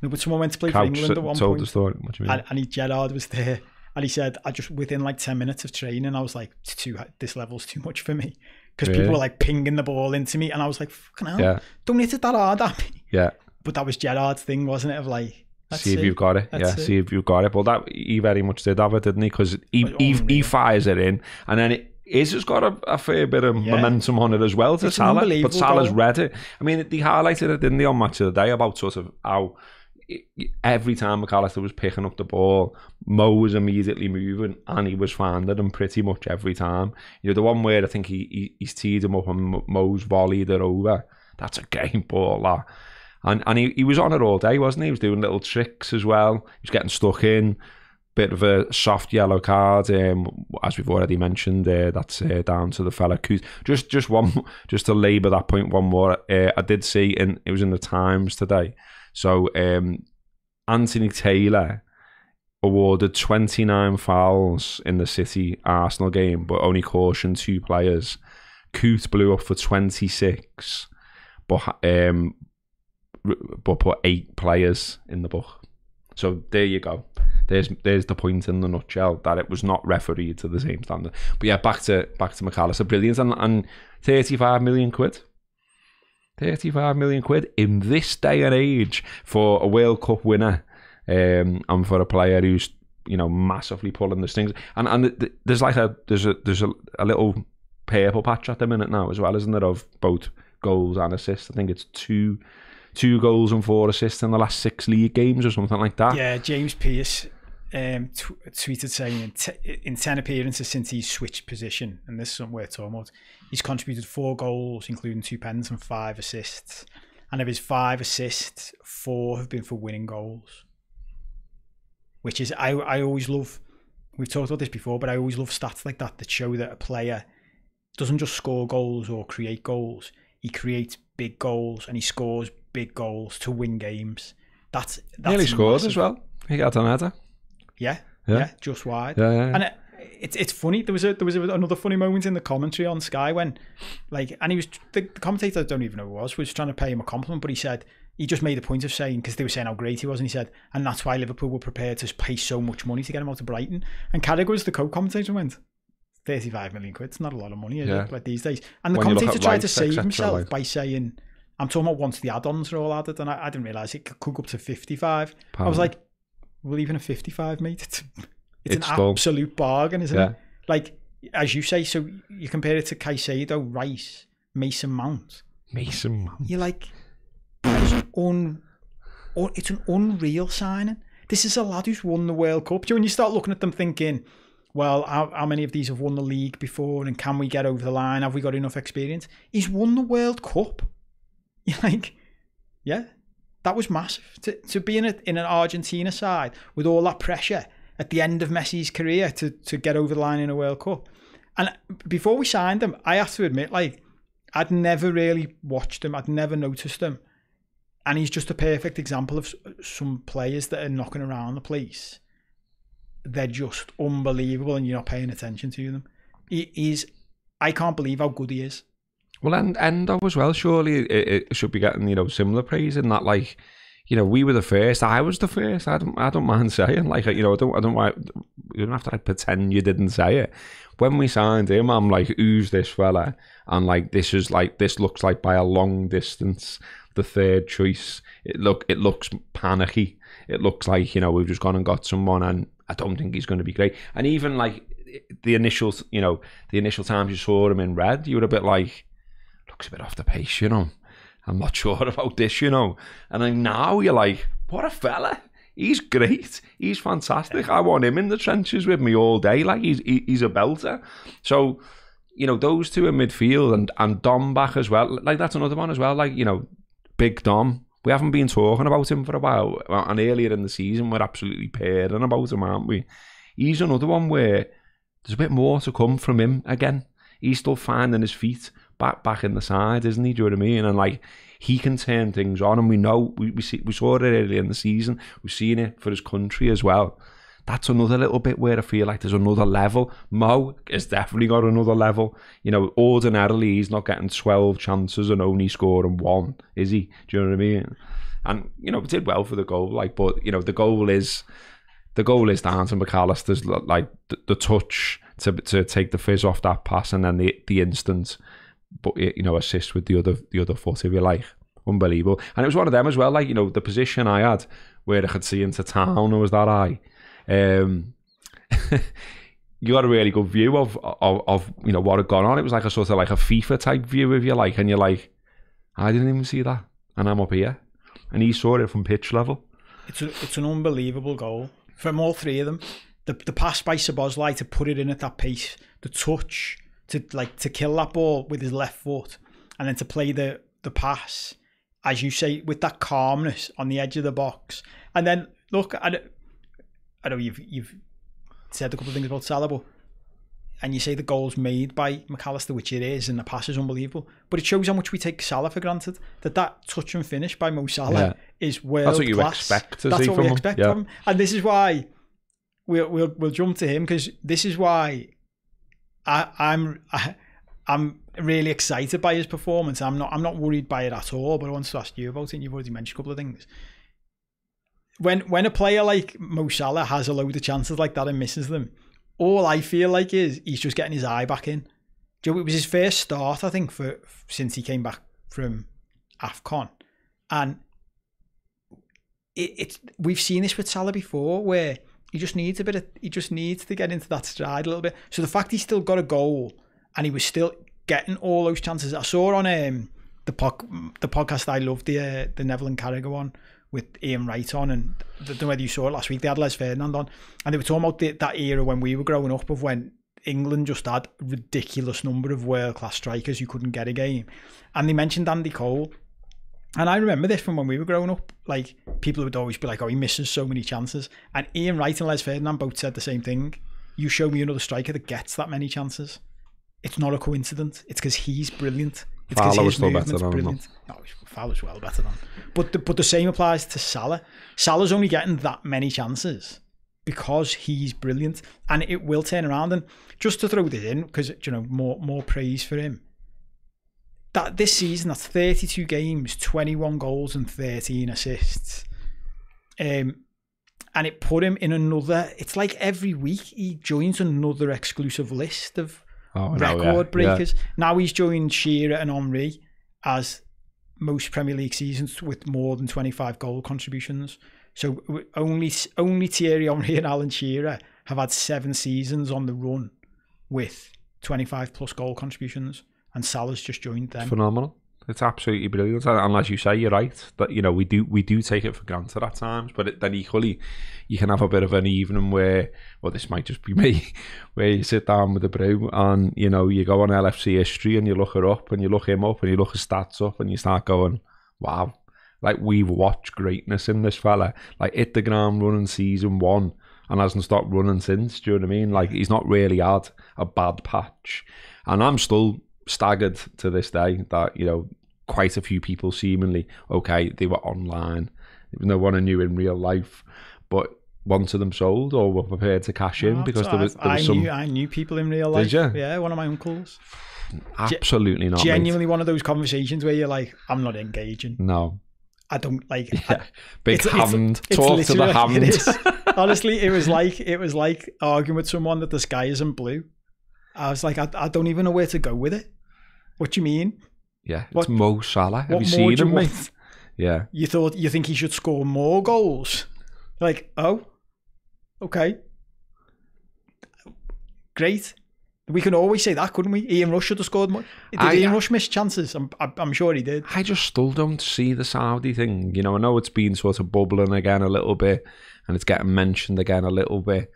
No, but someone went to play Crouch for England at one told point. The story. What do you mean? And, and he, Gerrard was there, and he said, I just within like ten minutes of training, I was like, it's too, this level's too much for me, because really? people were like pinging the ball into me, and I was like, fucking hell, yeah. don't hit it that hard at me. Yeah. But that was Gerrard's thing, wasn't it? Of like, see if it. you've got it. That's yeah, it. see if you've got it. Well, that he very much did have it, didn't he? Because he, oh, he, he fires it in, and then it is has got a, a fair bit of yeah. momentum on it as well to it's Salah. But Salah's goal. read it. I mean, they highlighted it, didn't they, on Match of the Day about sort of how every time Mac Allister was picking up the ball, Mo was immediately moving and he was finding him pretty much every time. You know, the one where I think he, he he's teed him up and Mo's volleyed it over. That's a game ball, that. And, and he, he was on it all day, wasn't he? He was doing little tricks as well. He was getting stuck in. Bit of a soft yellow card, um, as we've already mentioned. Uh, that's uh, down to the fella. Just, just one, just to labour that point one more. Uh, I did see, and it was in the Times today. So um, Anthony Taylor awarded twenty-nine fouls in the City Arsenal game, but only cautioned two players. Coote blew up for twenty-six, but. Um, but put eight players in the book. So there you go. There's there's the point in the nutshell, that it was not refereed to the same standard. But yeah, back to back to Mac Allister, brilliant, and, and thirty-five million quid. thirty-five million quid in this day and age for a World Cup winner, um, and for a player who's, you know, massively pulling the strings. And and there's like a there's a there's a, a little purple patch at the minute now as well, isn't there, of both goals and assists. I think it's two. Two goals and four assists in the last six league games or something like that. Yeah, James Pearce um, t tweeted saying in, t in ten appearances since he's switched position, and this is something we're talking about, he's contributed four goals, including two pens and five assists. And of his five assists, four have been for winning goals. Which is, I, I always love, we've talked about this before, but I always love stats like that that show that a player doesn't just score goals or create goals, he creates big goals and he scores big goals to win games. That's, that's nearly scored as well. He got an header. Yeah, yeah, yeah, just wide. Yeah, yeah, yeah. And it, it, it's funny. There was a, there was a, another funny moment in the commentary on Sky when, like, and he was the, the commentator, I don't even know who it was, was trying to pay him a compliment, but he said he just made a point of saying, because they were saying how great he was, and he said, and that's why Liverpool were prepared to pay so much money to get him out of Brighton. And Carragher was the co-commentator and went, thirty-five million quid. It's not a lot of money, is yeah. it? Like these days. And the when commentator tried to save himself like. by saying, I'm talking about once the add-ons are all added, and I, I didn't realise it could go up to fifty-five. Pound. I was like, well, even a fifty-five, mate, it's, it's, it's an slow. absolute bargain, isn't yeah. it? Like, as you say, so you compare it to Caicedo, Rice, Mason Mount. Mason Mount. You're like, it's, un, un, it's an unreal signing. This is a lad who's won the World Cup. Do you know, when you start looking at them thinking, well, how, how many of these have won the league before, and can we get over the line? Have we got enough experience? He's won the World Cup. You're like, yeah, that was massive. To, to be in, a, in an Argentina side with all that pressure at the end of Messi's career to, to get over the line in a World Cup. And before we signed him, I have to admit, like, I'd never really watched him. I'd never noticed him. And he's just a perfect example of some players that are knocking around the place. They're just unbelievable, and you're not paying attention to them. He, he's, I can't believe how good he is. Well, and Endo as well, surely it, it should be getting, you know, similar praise in that, like, you know, we were the first. I was the first. I don't, I don't mind saying, like, you know, I don't, I don't, I don't, you don't have to like pretend you didn't say it. When we signed him, I'm like, who's this fella? And like, this is like, this looks like by a long distance the third choice. It look, it looks panicky. It looks like, you know, we've just gone and got someone, and I don't think he's going to be great. And even like the initial, you know, the initial times you saw him in red, you were a bit like, looks a bit off the pace, you know. I'm not sure about this, you know. And then now you're like, what a fella. He's great. He's fantastic. I want him in the trenches with me all day. Like, he's he's a belter. So, you know, those two in midfield, and, and Dom back as well. Like, that's another one as well. Like, you know, big Dom. We haven't been talking about him for a while. And earlier in the season, we're absolutely pairing about him, aren't we? He's another one where there's a bit more to come from him again. He's still finding his feet. Back, back in the side, isn't he? Do you know what I mean? And like, he can turn things on, and we know we we, see, we saw it earlier in the season. We've seen it for his country as well. That's another little bit where I feel like there's another level. Mo has definitely got another level. You know, ordinarily he's not getting twelve chances and only scoring one, is he? Do you know what I mean? And you know, we did well for the goal, like, but you know, the goal is the goal is Danns and Mac Allister's, like the, the touch to to take the fizz off that pass, and then the the instant. But you know, assist with the other the other foot, if you like. Unbelievable. And it was one of them as well, like, you know, the position I had where I could see into town, or was that I? Um, you got a really good view of, of of you know what had gone on. It was like a sort of like a FIFA type view, if you like, and you're like, I didn't even see that, and I'm up here, and he saw it from pitch level. It's a, it's an unbelievable goal from all three of them. The the pass by Szoboszlai to put it in at that pace, the touch. To like to kill that ball with his left foot, and then to play the the pass, as you say, with that calmness on the edge of the box. And then look, I, I know you've you've said a couple of things about Salah, but, and you say the goal's made by Mac Allister, which it is, and the pass is unbelievable. But it shows how much we take Salah for granted. That that touch and finish by Mo Salah yeah. is world class. That's what you class. expect. To That's see what from we expect yeah. from him. And this is why we'll we'll, we'll jump to him, because this is why. I, I'm I, I'm really excited by his performance. I'm not I'm not worried by it at all. But I wanted to ask you about it. And you've already mentioned a couple of things. When when a player like Mo Salah has a load of chances like that and misses them, all I feel like is he's just getting his eye back in. Joe, you know, it was his first start, I think, for since he came back from AFCON, and it, it's we've seen this with Salah before, where. He just needs a bit of, he just needs to get into that stride a little bit. So the fact he still got a goal, and he was still getting all those chances. I saw on um, the pod, the podcast I loved, the uh, the Neville and Carragher one with Ian Wright on, and I don't know whether you saw it last week, they had Les Ferdinand on, and they were talking about the, that era when we were growing up, of when England just had a ridiculous number of world-class strikers who couldn't get a game. And they mentioned Andy Cole. And I remember this from when we were growing up. Like, people would always be like, oh, he misses so many chances. And Ian Wright and Les Ferdinand both said the same thing. You show me another striker that gets that many chances. It's not a coincidence. It's because he's brilliant. It's because his movement's brilliant. No, Fowler's well better than. But the, but the same applies to Salah. Salah's only getting that many chances because he's brilliant. And it will turn around. And just to throw this in, because, you know, more more praise for him. That this season, that's thirty-two games, twenty-one goals and thirteen assists. Um, and it put him in another, it's like every week he joins another exclusive list of oh, record no, yeah. breakers. Yeah. Now he's joined Shearer and Henry as most Premier League seasons with more than twenty-five goal contributions. So only only Thierry Henry and Alan Shearer have had seven seasons on the run with twenty-five plus goal contributions, and Salah's just joined them. Phenomenal. It's absolutely brilliant, and as you say, you're right that you know we do we do take it for granted at times. But it, then equally, you can have a bit of an evening where, well, this might just be me, where you sit down with a brew and you know you go on L F C history and you look her up and you look him up and you look his stats up and you start going, wow, like we've watched greatness in this fella. Like hit the ground running season one and hasn't stopped running since. Do you know what I mean? Like he's not really had a bad patch, and I'm still staggered to this day that you know. Quite a few people seemingly, okay, they were online. No one I knew in real life, but one of them sold or were prepared to cash in no, because there was, there was I some... Knew, I knew people in real life. Did you? Yeah, one of my uncles. Absolutely Ge not, Genuinely mate. One of those conversations where you're like, I'm not engaging. No. I don't like... Yeah. I, Big it's, hand. It's, Talk it's to the hand. It Honestly, it was like it was like arguing with someone that the sky isn't blue. I was like, I, I don't even know where to go with it. What do you mean? Yeah, it's what, Mo Salah. Have you seen him, mate? Want? Yeah. You thought you think he should score more goals? Like, oh, okay, great. We can always say that, couldn't we? Ian Rush should have scored more. Did I, Ian Rush miss chances? I'm, I'm sure he did. I just still don't see the Saudi thing. You know, I know it's been sort of bubbling again a little bit, and it's getting mentioned again a little bit.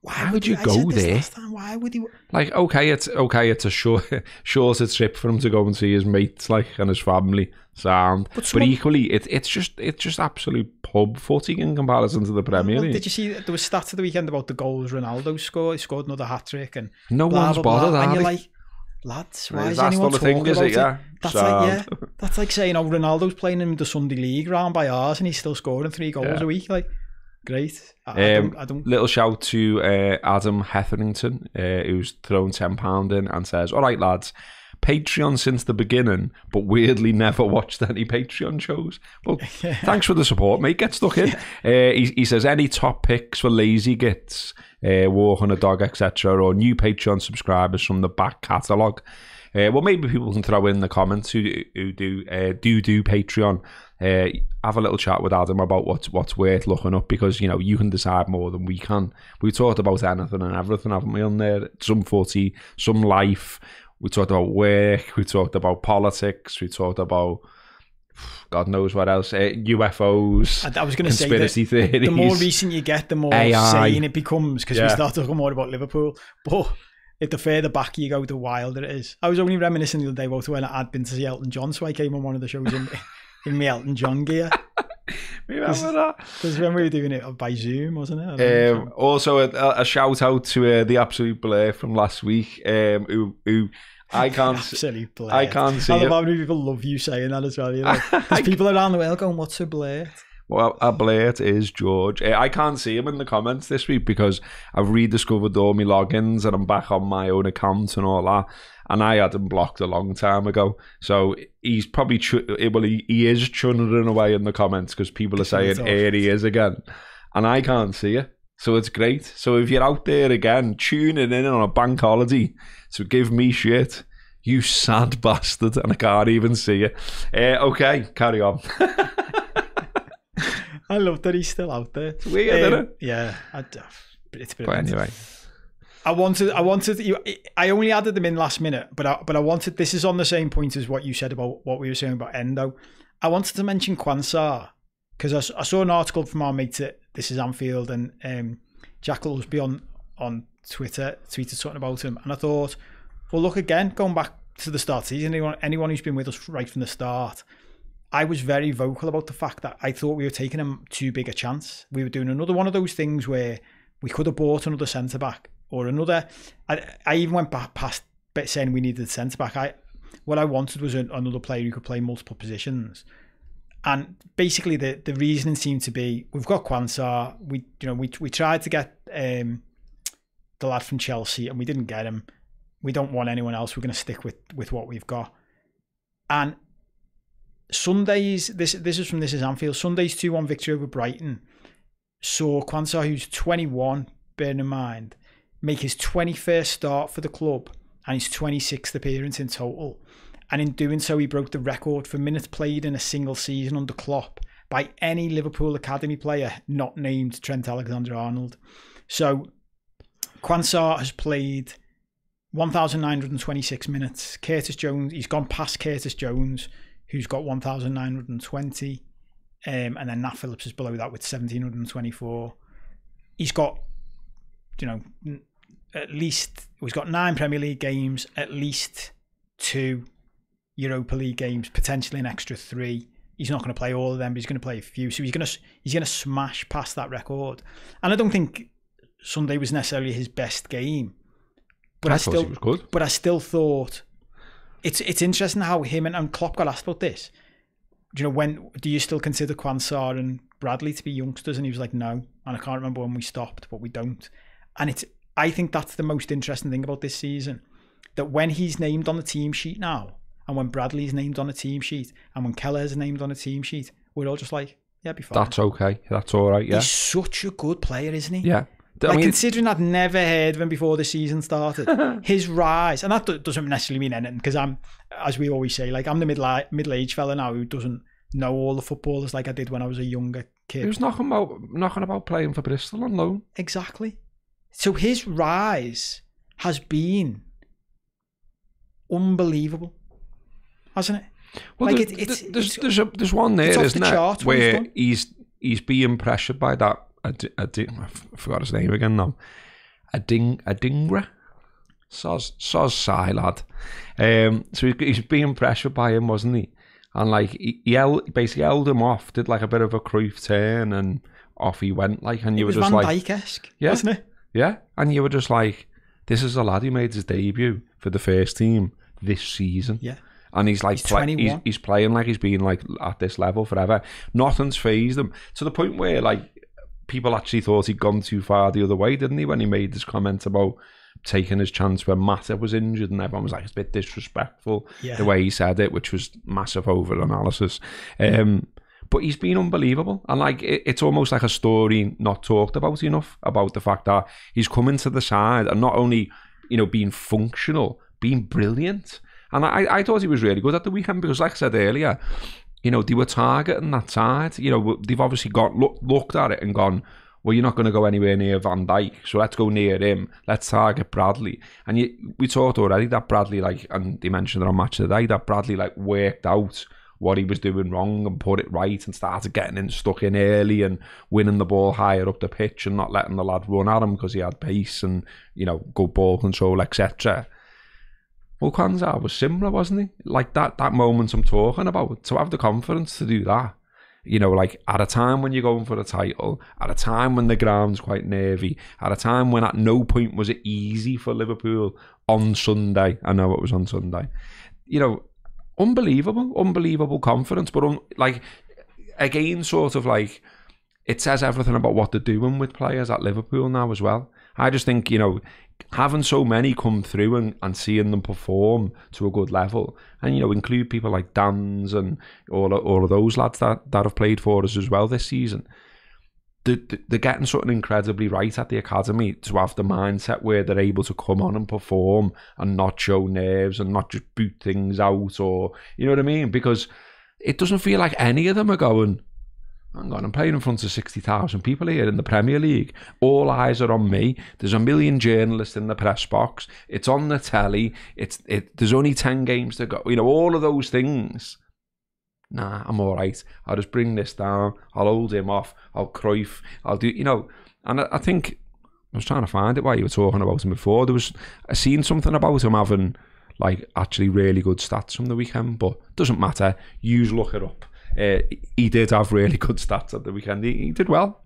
Why would, would you I go there? Why would you? Like, okay, it's okay. It's a short, shorter trip for him to go and see his mates, like, and his family. Sound, but, someone... but equally, it's it's just it's just absolute pub footy in comparison to the Premier League. Well, did you see there was stats of the weekend about the goals Ronaldo scored? He scored another hat trick, and no blah, one's blah, bothered. Blah, and you're like, lads, why is, is anyone talking thing, about it? Yeah. That's Sound. like yeah, that's like saying, oh, Ronaldo's playing in the Sunday League round by ours, and he's still scoring three goals yeah. a week, like. Great. I, um, I don't, I don't... Little shout to uh, Adam Hetherington, uh, who's thrown ten pounds in and says, all right, lads, Patreon since the beginning, but weirdly never watched any Patreon shows. Well, yeah. Thanks for the support, mate. Get stuck in. Yeah. Uh, he, he says, any top picks for lazy gits, uh, walking a dog, et cetera, or new Patreon subscribers from the back catalogue. Uh, well, maybe people can throw in the comments who, who do uh, do do Patreon. Uh, have a little chat with Adam about what's what's worth looking up, because you know you can decide more than we can. We've talked about anything and everything, haven't we? On there, some footy, some life. We talked about work. We talked about politics. We talked about God knows what else. Uh, U F Os. I, I was going to say conspiracy theories. The more recent you get, the more insane it becomes, because yeah. we start talking more about Liverpool, but. If the further back you go, the wilder it is. I was only reminiscing the other day about when I had been to see Elton John, so I came on one of the shows in, in my Elton John gear. Remember that? Because when we were doing it by Zoom, wasn't it? Um, also, a, a shout out to uh, the Absolute Blair from last week, um, who, who I can't Absolute Blair. I can't see. I love how many people love you saying that as well. You know? There's people around the world going, "What's a Blair?" Well, a blurt is George. I can't see him in the comments this week because I've rediscovered all my logins and I'm back on my own account and all that. And I had him blocked a long time ago. So he's probably, well, he, he is chundering away in the comments because people are saying, here he is again. And I can't see it. So it's great. So if you're out there again, tuning in on a bank holiday to give me shit, you sad bastard. And I can't even see you. Uh, okay, carry on. I love that he's still out there. It's weird, um, isn't it? Yeah, I, it's been. But anyway, I wanted, I wanted, you, I only added them in last minute, but I, but I wanted. This is on the same point as what you said about what we were saying about Endo. I wanted to mention Quansah because I, I saw an article from our mate at This Is Anfield and um, Jack Losby on on Twitter tweeted something about him, and I thought, well, look again, going back to the start season, anyone anyone who's been with us right from the start. I was very vocal about the fact that I thought we were taking him too big a chance. We were doing another one of those things where we could have bought another centre-back or another... I, I even went back past saying we needed centre-back. I, what I wanted was an, another player who could play multiple positions. And basically the, the reasoning seemed to be, we've got Quansah, we you know we we tried to get um, the lad from Chelsea and we didn't get him. We don't want anyone else. We're going to stick with, with what we've got. And... Sunday's, this this is from This Is Anfield, Sunday's two one victory over Brighton saw Quansah, who's twenty-one, bearing in mind, make his twenty-first start for the club and his twenty-sixth appearance in total. And in doing so, he broke the record for minutes played in a single season under Klopp by any Liverpool academy player not named Trent Alexander Arnold. So Quansah has played one thousand nine hundred twenty-six minutes. Curtis Jones, he's gone past Curtis Jones, who's got one thousand nine hundred twenty. Um, and then Nat Phillips is below that with one thousand seven hundred twenty-four. He's got, you know, at least, he's got nine Premier League games, at least two Europa League games, potentially an extra three. He's not going to play all of them, but he's going to play a few. So he's going to he's going to smash past that record. And I don't think Sunday was necessarily his best game, but I, I still, was good. But I still thought it's it's interesting how him and, and Klopp got asked about this. Do you know when? Do you still consider Quansah and Bradley to be youngsters? And he was like, no. And I can't remember when we stopped, but we don't. And it's I think that's the most interesting thing about this season, that when he's named on the team sheet now, and when Bradley's named on a team sheet, and when Kelleher's named on a team sheet, we're all just like, yeah, be fine. That's okay. That's all right. Yeah. He's such a good player, isn't he? Yeah. Like, I mean, considering I'd never heard of him before the season started, his rise, and that doesn't necessarily mean anything, because I'm, as we always say, like I'm the middle middle-aged fella now who doesn't know all the footballers like I did when I was a younger kid. He was knocking about, knocking about playing for Bristol on loan. Exactly. So his rise has been unbelievable, hasn't it? Well, like there's, it, it's, there's, it's, there's, a, there's one there, it's isn't the chart, there, where he's, he's, he's being pressured by that. I, I, I forgot his name again now. A ding, a dingra, soz, soz sigh lad. Um, so he's, he's being pressured by him, wasn't he? And like he, he held, basically held him off, did like a bit of a Cruyff turn, and off he went. Like, and you were just like, Van Dijk-esque, yeah, wasn't it? Yeah, and you were just like, this is a lad who made his debut for the first team this season. Yeah. And he's like, he's, play, he's, he's playing like he's been like at this level forever. Nothing's fazed him to the point where like people actually thought he'd gone too far the other way, didn't he? When he made this comment about taking his chance when Matip was injured, and everyone was like, it's a bit disrespectful, yeah, the way he said it, which was massive over-analysis. Um, but he's been unbelievable. And like it, it's almost like a story not talked about enough, about the fact that he's come into the side and not only, you know, being functional, being brilliant. And I, I thought he was really good at the weekend because, like I said earlier, you know, they were targeting that side. You know, they've obviously got look, looked at it and gone, well, you're not going to go anywhere near Van Dijk, so let's go near him. Let's target Bradley. And you, we talked already that Bradley, like, and they mentioned it on Match of the Day, that Bradley, like, worked out what he was doing wrong and put it right and started getting in, stuck in early and winning the ball higher up the pitch and not letting the lad run at him because he had pace and, you know, good ball control, et cetera. Well, Quansah was similar, wasn't he? Like that that moment I'm talking about, to have the confidence to do that, you know, like at a time when you're going for the title, at a time when the ground's quite nervy, at a time when at no point was it easy for Liverpool on Sunday. I know it was on Sunday. You know, unbelievable, unbelievable confidence. But un like, again, sort of like, it says everything about what they're doing with players at Liverpool now as well. I just think, you know, having so many come through and, and seeing them perform to a good level, and, you know, include people like Danns and all, all of those lads that, that have played for us as well this season, they, they're getting something incredibly right at the academy to have the mindset where they're able to come on and perform and not show nerves and not just boot things out, or, you know what I mean? Because it doesn't feel like any of them are going, hang on, I'm playing in front of sixty thousand people here in the Premier League. All eyes are on me. There's a million journalists in the press box. It's on the telly. It's it. There's only ten games to go. You know, all of those things. Nah, I'm all right. I'll just bring this down. I'll hold him off. I'll Cruyff. I'll do, you know. And I, I think, I was trying to find it while you were talking about him before. There was, I seen something about him having, like, actually really good stats from the weekend, but doesn't matter. Yous look it up. Uh, he did have really good stats at the weekend. He, he did well.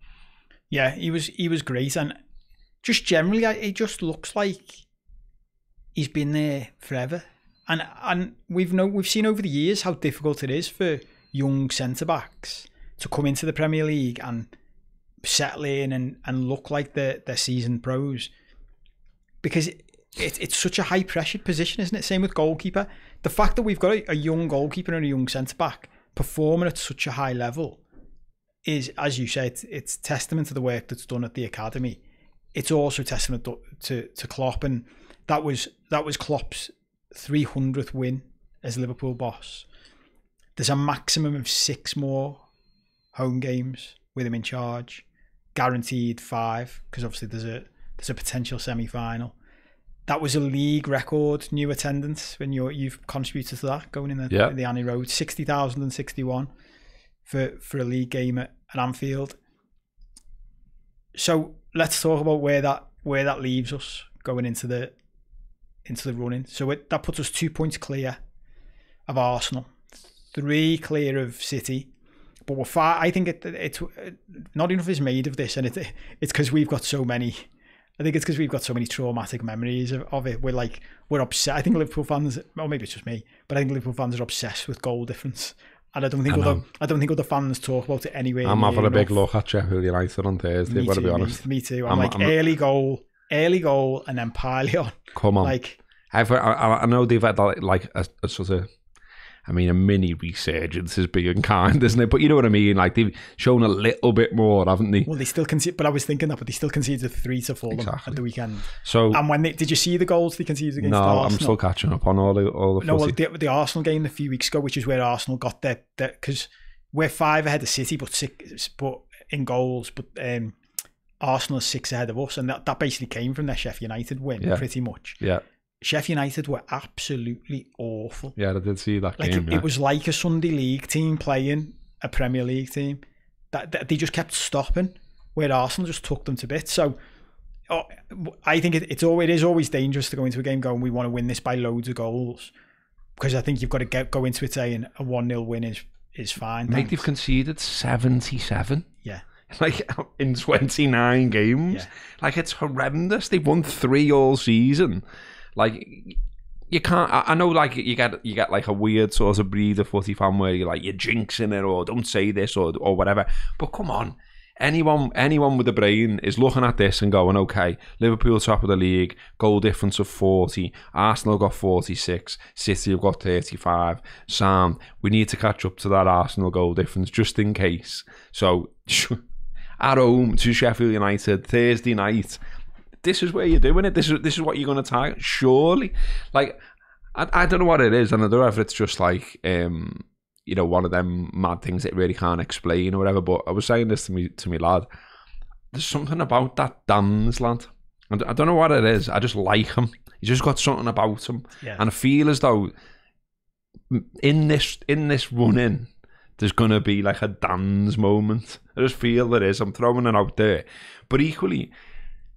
Yeah, he was he was great, and just generally, it just looks like he's been there forever. And and we've no we've seen over the years how difficult it is for young centre backs to come into the Premier League and settle in and and look like they're, they're seasoned pros, because it, it, it's such a high pressured position, isn't it? Same with goalkeeper. The fact that we've got a, a young goalkeeper and a young centre back performing at such a high level is, as you say, it's, it's testament to the work that's done at the academy. It's also testament to, to, to Klopp, and that was that was Klopp's three hundredth win as Liverpool boss. There's a maximum of six more home games with him in charge, guaranteed five, because obviously there's a there's a potential semi-final. That was a league record new attendance when you're you've contributed to that, going in the, yeah. the Annie Road, sixty thousand and sixty-one for for a league game at, at Anfield. So let's talk about where that where that leaves us going into the into the running. So it, that puts us two points clear of Arsenal, three clear of City, but we're far. I think it, it's it, not enough is made of this, and it, it it's because we've got so many. I think it's because we've got so many traumatic memories of, of it. We're like we're obsessed. I think Liverpool fans, or maybe it's just me, but I think Liverpool fans are obsessed with goal difference. And I don't think I other I don't think other fans talk about it anyway. I'm having a enough. big look at Sheffield United on Thursday. Me too, to be honest. Me, me too. I'm, I'm like I'm, early goal, early goal, and then pile it on. Come on, like I've, I, I know they've had like a, a sort of, I mean, a mini resurgence is being kind, isn't it? But you know what I mean. Like they've shown a little bit more, haven't they? Well, they still conceded. But I was thinking that, but they still conceded three to Fulham exactly. at the weekend. So, and when they, did you see the goals they conceded against? No, Arsenal? I'm still catching up on all the all the. No, well, the, the Arsenal game a few weeks ago, which is where Arsenal got their because we're five ahead of City, but six, but in goals, but um, Arsenal is six ahead of us, and that, that basically came from their Sheffield United win, yeah. pretty much. Yeah. Sheffield United were absolutely awful. Yeah, I did see that like game. It, yeah. it was like a Sunday League team playing a Premier League team. That, that they just kept stopping, where Arsenal just took them to bits. So, oh, I think it, it's always, it is always dangerous to go into a game going, we want to win this by loads of goals, because I think you've got to get, go into it saying a one nil win is is fine. Mate, they've conceded seventy-seven. Yeah. Like in twenty-nine games. Yeah. Like it's horrendous. They've won three all season. Like you can't. I know, like you get you get like a weird sort of breed of footy fan where you're like you're jinxing it or don't say this or or whatever. But come on, anyone anyone with a brain is looking at this and going, okay, Liverpool top of the league, goal difference of forty, Arsenal got forty-six, City have got thirty-five. Sam, we need to catch up to that Arsenal goal difference just in case. So at home to Sheffield United Thursday night. This is where you're doing it. This is this is what you're going to target. Surely, like I, I don't know what it is, and I don't know if it's just like um, you know, one of them mad things that you really can't explain or whatever. But I was saying this to me to me lad. There's something about that Danns lad. And I don't know what it is. I just like him. He's just got something about him, yeah. and I feel as though in this in this run in. There's going to be like a Danns moment. I just feel there is. I'm throwing it out there, but equally.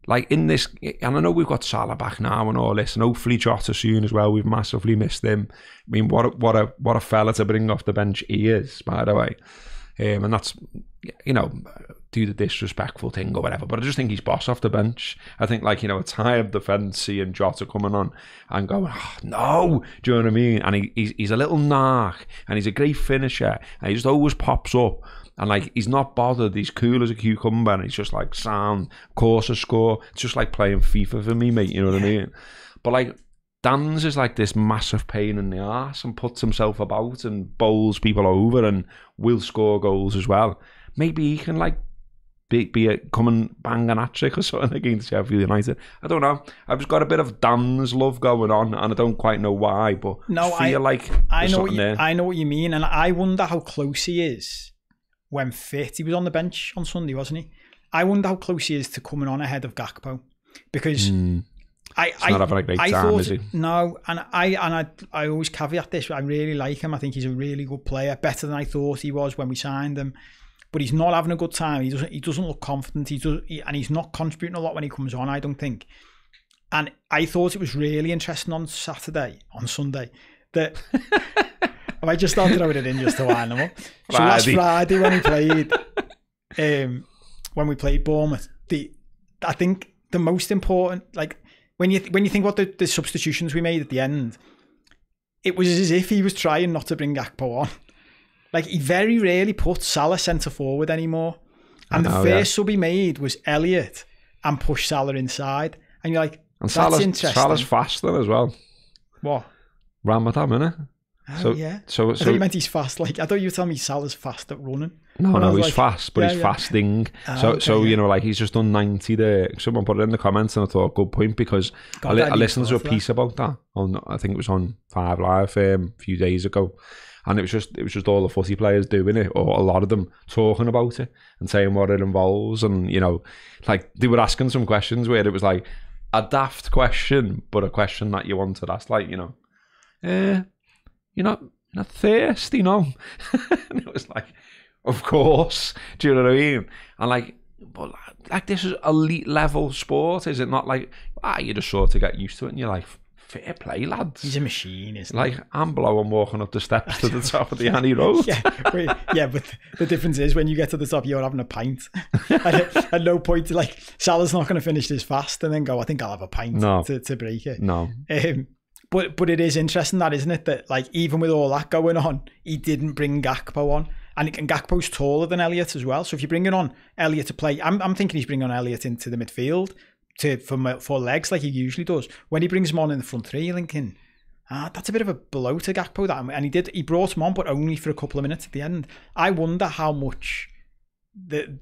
Like in this, and I know we've got Salah back now and all this, and hopefully Jota soon as well. We've massively missed him. I mean, what a, what a what a fella to bring off the bench he is, by the way. Um, and that's, you know, do the disrespectful thing or whatever. But I just think he's boss off the bench. I think like, you know, a tired defence seeing Jota coming on and going, oh, no, do you know what I mean? And he, he's he's a little narc, and he's a great finisher, and he just always pops up. And like he's not bothered, he's cool as a cucumber, and he's just like sound, course of score. It's just like playing FIFA for me, mate. You know what yeah. I mean? But like Danns is like this massive pain in the arse and puts himself about and bowls people over and will score goals as well. Maybe he can like be be a come and bang an hat trick or something against Sheffield United. I don't know. I've just got a bit of Danns love going on, and I don't quite know why, but no, I feel I, like I know what you, there. I know what you mean, and I wonder how close he is. When fit, he was on the bench on Sunday, wasn't he? I wonder how close he is to coming on ahead of Gakpo, because mm. I, it's I, not having a great I time, thought, is he? No, and I and I, I always caveat this. I really like him. I think he's a really good player, better than I thought he was when we signed him. But he's not having a good time. He doesn't. He doesn't look confident. He does, he, and he's not contributing a lot when he comes on. I don't think. And I thought it was really interesting on Saturday, on Sunday, that. I just started throwing it in just to wind them up. So Friday. last Friday when we played, um, when we played Bournemouth, the I think the most important, like when you when you think about the, the substitutions we made at the end, it was as if he was trying not to bring Gakpo on. Like he very rarely put Salah centre forward anymore, and I know, the first yeah. sub he made was Elliot and pushed Salah inside, and you're like, and that's Salah's, interesting. Salah's faster as well. What? Ramadan, innit? Oh, so yeah. So, so I thought you meant he's fast. Like I thought you were telling me Salah's fast at running. No, oh no, he's like, fast, but yeah, he's yeah. fasting. Oh, so, okay, so yeah. you know, like he's just done ninety there. Someone put it in the comments, and I thought, good point, because God, I, li I listened to a piece that. about that. On, I think it was on Five Live um, a few days ago, and it was just, it was just all the footy players doing it, or a lot of them talking about it and saying what it involves, and you know, like they were asking some questions where it was like a daft question, but a question that you wanted asked, like you know, eh, you're not not thirsty, no? And it was like, of course, do you know what I mean? And like, but like, like this is elite level sport, is it not? Like, ah, you just sort of get used to it, and you're like, fair play, lads. He's a machine, isn't like, he? Like, I'm blowing walking up the steps to the top of the Annie Road. Yeah, but, yeah, but the difference is when you get to the top, you're having a pint. At, at no point, like, Salah's not going to finish this fast and then go, I think I'll have a pint no. to, to break it. No. Um, but, but it is interesting that, isn't it? That, like, even with all that going on, he didn't bring Gakpo on. And, and Gakpo's taller than Elliot as well. So if you're bringing on Elliot to play, I'm, I'm thinking he's bringing on Elliot into the midfield to for, for legs like he usually does. When he brings him on in the front three, you're thinking, ah, that's a bit of a blow to Gakpo. That, and he did, he brought him on, but only for a couple of minutes at the end. I wonder how much, the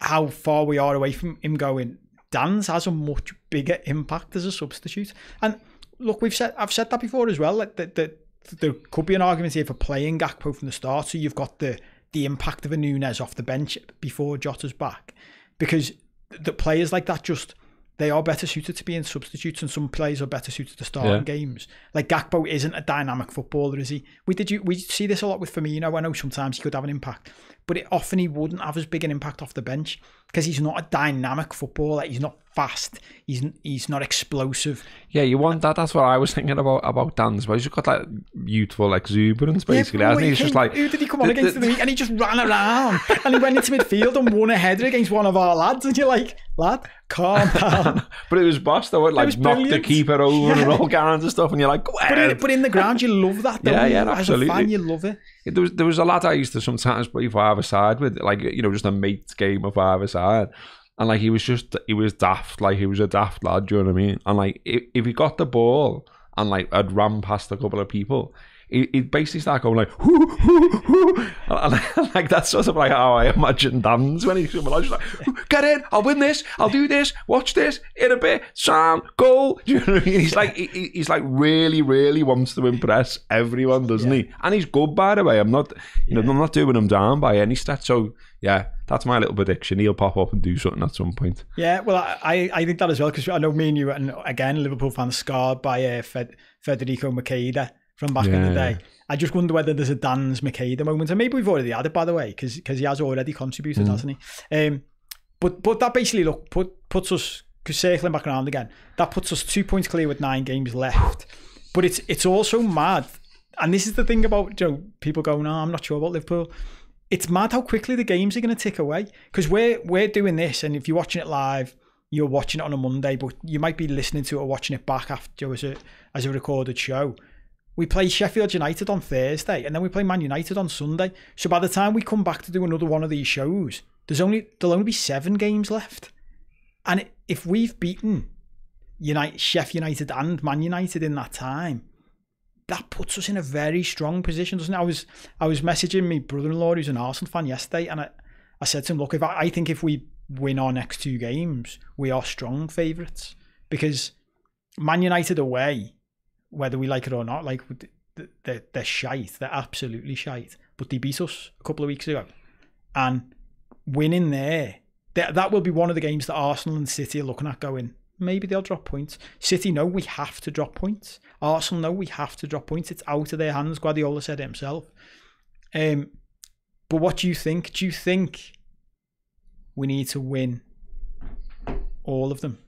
how far we are away from him going, Danns has a much bigger impact as a substitute. And look, we've said, I've said that before as well, like that, that there could be an argument here for playing Gakpo from the start, so you've got the the impact of a Nunes off the bench before Jota's back, because the players like that just, they are better suited to being substitutes, and some players are better suited to starting yeah. games. Like Gakpo isn't a dynamic footballer, is he? We did you we see this a lot with Firmino. I know sometimes he could have an impact, but it, often he wouldn't have as big an impact off the bench because he's not a dynamic footballer. He's not fast. He's he's not explosive. Yeah, you want that. That's what I was thinking about about Dan's. But he's just got that youthful exuberance, basically. Yeah, hasn't he? He's just like, who did he come on against in the week? And he just ran around and he went into midfield and won a header against one of our lads. And you're like, lad, calm down. But it was boss though. It like knocked the keeper over yeah. and all kinds of stuff. And you're like, but in, but in the ground, you love that. Though, yeah, yeah, absolutely. As a fan, you love it. There was there was a lad I used to sometimes play five-a-side with, like you know, just a mate's game of five-a-side. And like he was just, he was daft, like he was a daft lad, do you know what I mean? And like if, if he got the ball and like I'd run past a couple of people, he, he'd basically start going like, hoo, hoo, hoo. And, and like that's sort of like how I imagine Dan's when he's just like, get in, I'll win this, I'll do this, watch this, in a bit, Sam, goal. Do you know what I mean? He's like, he, he's like really, really wants to impress everyone, doesn't yeah. he? And he's good, by the way. I'm not, you yeah. know, I'm not doing him down by any stat. So yeah. That's my little prediction. He'll pop up and do something at some point. Yeah, well, I, I think that as well, because I know me and you, and again, Liverpool fans scarred by uh, Fed, Federico Maqueda from back yeah. in the day. I just wonder whether there's a Dan's Maqueda moment. And maybe we've already had it, by the way, because he has already contributed, mm. hasn't he? Um, but but that basically, look, put, puts us, because circling back around again, that puts us two points clear with nine games left. But it's, it's also mad. And this is the thing about, you know, people going, oh, I'm not sure about Liverpool. It's mad how quickly the games are going to tick away, because we're, we're doing this, and if you're watching it live, you're watching it on a Monday, but you might be listening to it or watching it back after as a, as a recorded show. We play Sheffield United on Thursday, and then we play Man United on Sunday. So by the time we come back to do another one of these shows, there's only there'll only be seven games left. And if we've beaten United, Sheffield United and Man United in that time, that puts us in a very strong position, doesn't it? I was I was messaging my brother-in-law who's an Arsenal fan yesterday, and I, I said to him, look, if I, I think if we win our next two games, we are strong favourites, because Man United away, whether we like it or not, like they're, they're shite, they're absolutely shite, but they beat us a couple of weeks ago, and winning there, that, that will be one of the games that Arsenal and City are looking at going, maybe they'll drop points. City know we have to drop points. Arsenal know we have to drop points. It's out of their hands. Guardiola said it himself. Um, but what do you think? Do you think we need to win all of them?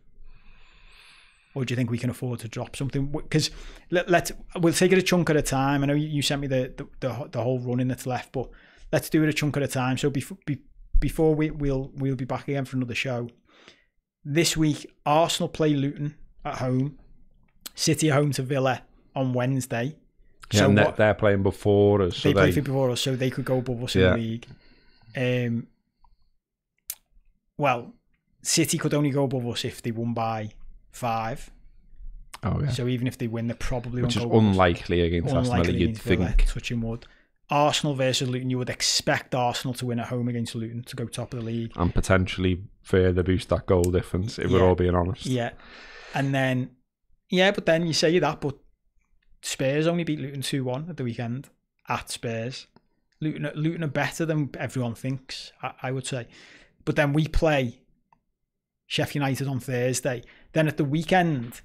Or do you think we can afford to drop something? Because let, let's, we'll take it a chunk at a time. I know you sent me the, the, the, the whole running that's left, but let's do it a chunk at a time. So before, be, before we, we'll, we'll be back again for another show. This week, Arsenal play Luton at home, City at home to Villa on Wednesday. Yeah, so and what, they're playing before us. They so play they, before us, so they could go above us yeah. in the league. Um, well, City could only go above us if they won by five. Oh yeah. So even if they win, they probably which won't go above us. Which is unlikely against Aston Villa, you'd think. Villa, touching wood. Arsenal versus Luton, you would expect Arsenal to win at home against Luton to go top of the league. And potentially further boost that goal difference, if yeah. we're all being honest. Yeah. And then, yeah, but then you say that, but Spurs only beat Luton two one at the weekend at Spurs. Luton, Luton are better than everyone thinks, I, I would say. But then we play Sheffield United on Thursday. Then at the weekend,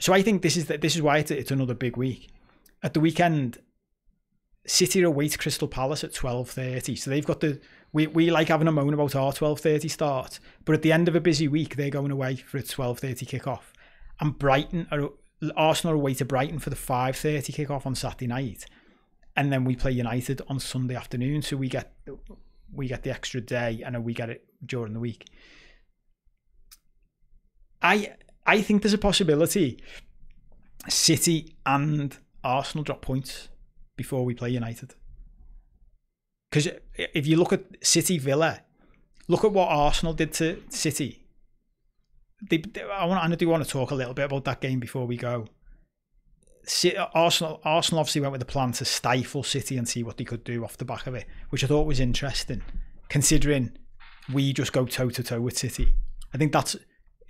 so I think this is the, this is why it's, it's another big week. At the weekend, City are away to Crystal Palace at twelve thirty. So they've got the, we, we like having a moan about our twelve thirty start, but at the end of a busy week, they're going away for a twelve thirty kickoff. And Brighton, are, Arsenal are away to Brighton for the five thirty kickoff on Saturday night. And then we play United on Sunday afternoon. So we get we get the extra day, and we get it during the week. I I think there's a possibility City and Arsenal drop points before we play United. Because if you look at City Villa, look at what Arsenal did to City. They, they, I want I do want to talk a little bit about that game before we go. Arsenal Arsenal obviously went with a plan to stifle City and see what they could do off the back of it, which I thought was interesting, considering we just go toe-to-toe with City. I think that's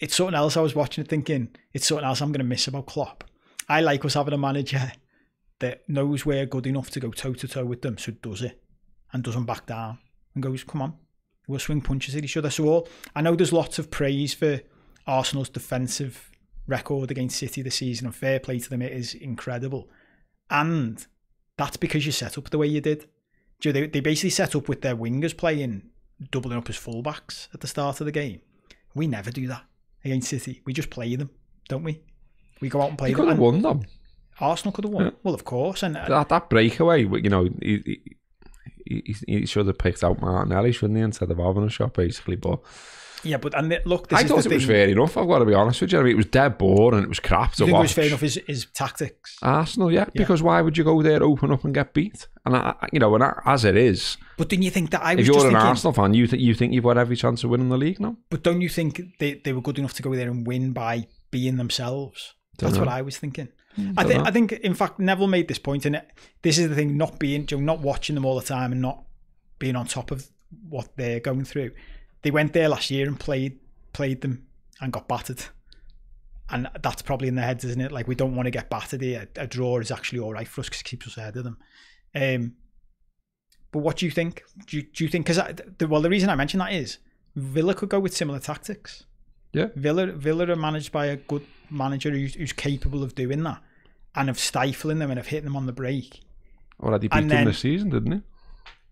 it's something else I was watching it thinking, it's something else I'm going to miss about Klopp. I like us having a manager that knows we're good enough to go toe-to-toe with them, so does it, and doesn't back down, and goes, come on, we'll swing punches at each other. So all, I know there's lots of praise for Arsenal's defensive record against City this season, and fair play to them, it is incredible. And that's because you set up the way you did. They basically set up with their wingers playing, doubling up as fullbacks at the start of the game. We never do that against City. We just play them, don't we? We go out and play you them. You could have won them. Arsenal could have won. Yeah. Well, of course. And uh, that, that breakaway, you know, he, he, he, he should have picked out Martinelli, shouldn't he, instead of having a shot, basically, but... Yeah, but and look, this I is thought the it thing. Was fair enough. I've got to be honest with you. I mean, it was dead boring and it was crap to watch. I think it was fair enough is, is tactics. Arsenal, yeah, yeah, because why would you go there, open up and get beat? And I, you know, and I, as it is. But don't you think that I was? If you're just an thinking, Arsenal fan, you think you think you've got every chance of winning the league now? But don't you think they they were good enough to go there and win by being themselves? Don't That's know. What I was thinking. Don't I think I think in fact Neville made this point, and this is the thing: not being, not watching them all the time, and not being on top of what they're going through. They went there last year and played played them and got battered. And that's probably in their heads, isn't it? Like, we don't want to get battered here. A draw is actually all right for us because it keeps us ahead of them. Um, but what do you think? Do you, do you think... Because, well, the reason I mention that is Villa could go with similar tactics. Yeah. Villa Villa are managed by a good manager who's, who's capable of doing that and of stifling them and of hitting them on the break. Already beat and them then, this season, didn't he?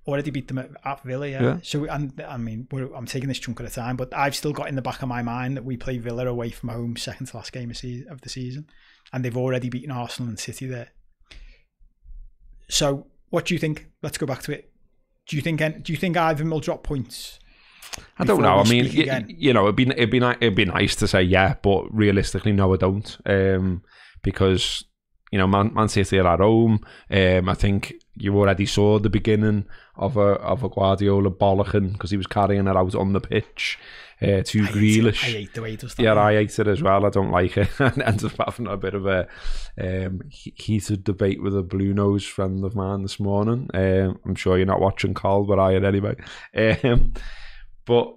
Already beat them at, at Villa, yeah. yeah. So, and I mean, we're, I'm taking this chunk at a time, but I've still got in the back of my mind that we play Villa away from home, second to last game of, se of the season, and they've already beaten Arsenal and City there. So, what do you think? Let's go back to it. Do you think? Do you think either will drop points? I don't know. I mean, you, you know, it'd be it'd be it'd be nice to say yeah, but realistically, no, I don't, um, because you know, Man, Man City are at home. Um, I think. You already saw the beginning of a of a Guardiola bollocking because he was carrying it out on the pitch uh, to Grealish. I hate the way he does that. Yeah, I hate it as well. I don't like it. And ended up having a bit of a um, heated debate with a blue nose friend of mine this morning. Um, I'm sure you're not watching, Carl, but I am anyway. Um, but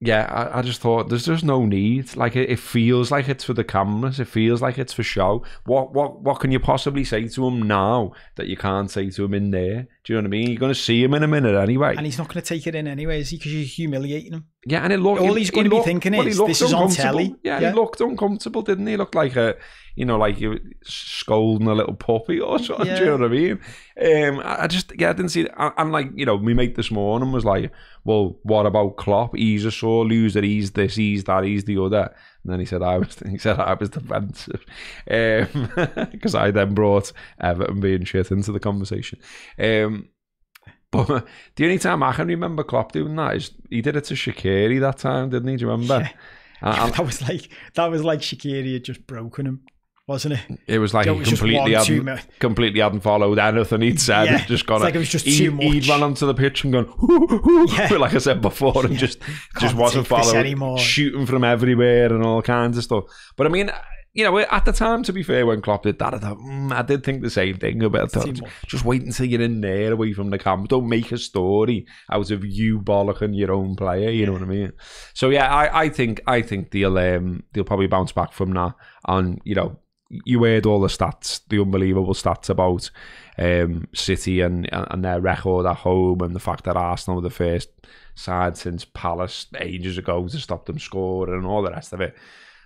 yeah, I, I just thought there's there's no need. Like it, it feels like it's for the cameras. It feels like it's for show. What what what can you possibly say to him now that you can't say to him in there? Do you know what I mean? You're going to see him in a minute anyway, and he's not going to take it in anyway, is he? Because you're humiliating him. Yeah, and it looked all he's going he to be looked, thinking well, is this is on telly. Yeah, yeah, he looked uncomfortable, didn't he? He looked like a you know like you scolding a little puppy or something. Yeah. Do you know what I mean? Um, I just yeah, I didn't see. And like you know, my mate this morning was like, well, what about Klopp? He's a sore loser. He's this. He's that. He's the other. And then he said I was. He said I was defensive because um, I then brought Everton being shit into the conversation. Um, but the only time I can remember Klopp doing that is he did it to Shaqiri that time, didn't he? Do you remember? Yeah. And, and that was like that was like Shaqiri had just broken him, wasn't it? It was like it was he completely hadn't, completely hadn't followed anything he'd said. Yeah. He'd just gone. It's like it was just he, too much. He'd run onto the pitch and gone, hoo, hoo, hoo, yeah. like I said before, and yeah. just Can't just wasn't following, shooting from everywhere and all kinds of stuff. But I mean, you know, at the time, to be fair, when Klopp did that, I thought, mm, I did think the same thing about that. Just wait until you're in there, away from the camera. Don't make a story out of you bollocking your own player. You yeah. know what I mean? So yeah, I, I think I think they'll um, they'll probably bounce back from that. And you know, you heard all the stats, the unbelievable stats about um, City and and their record at home, and the fact that Arsenal were the first side since Palace ages ago to stop them scoring, and all the rest of it.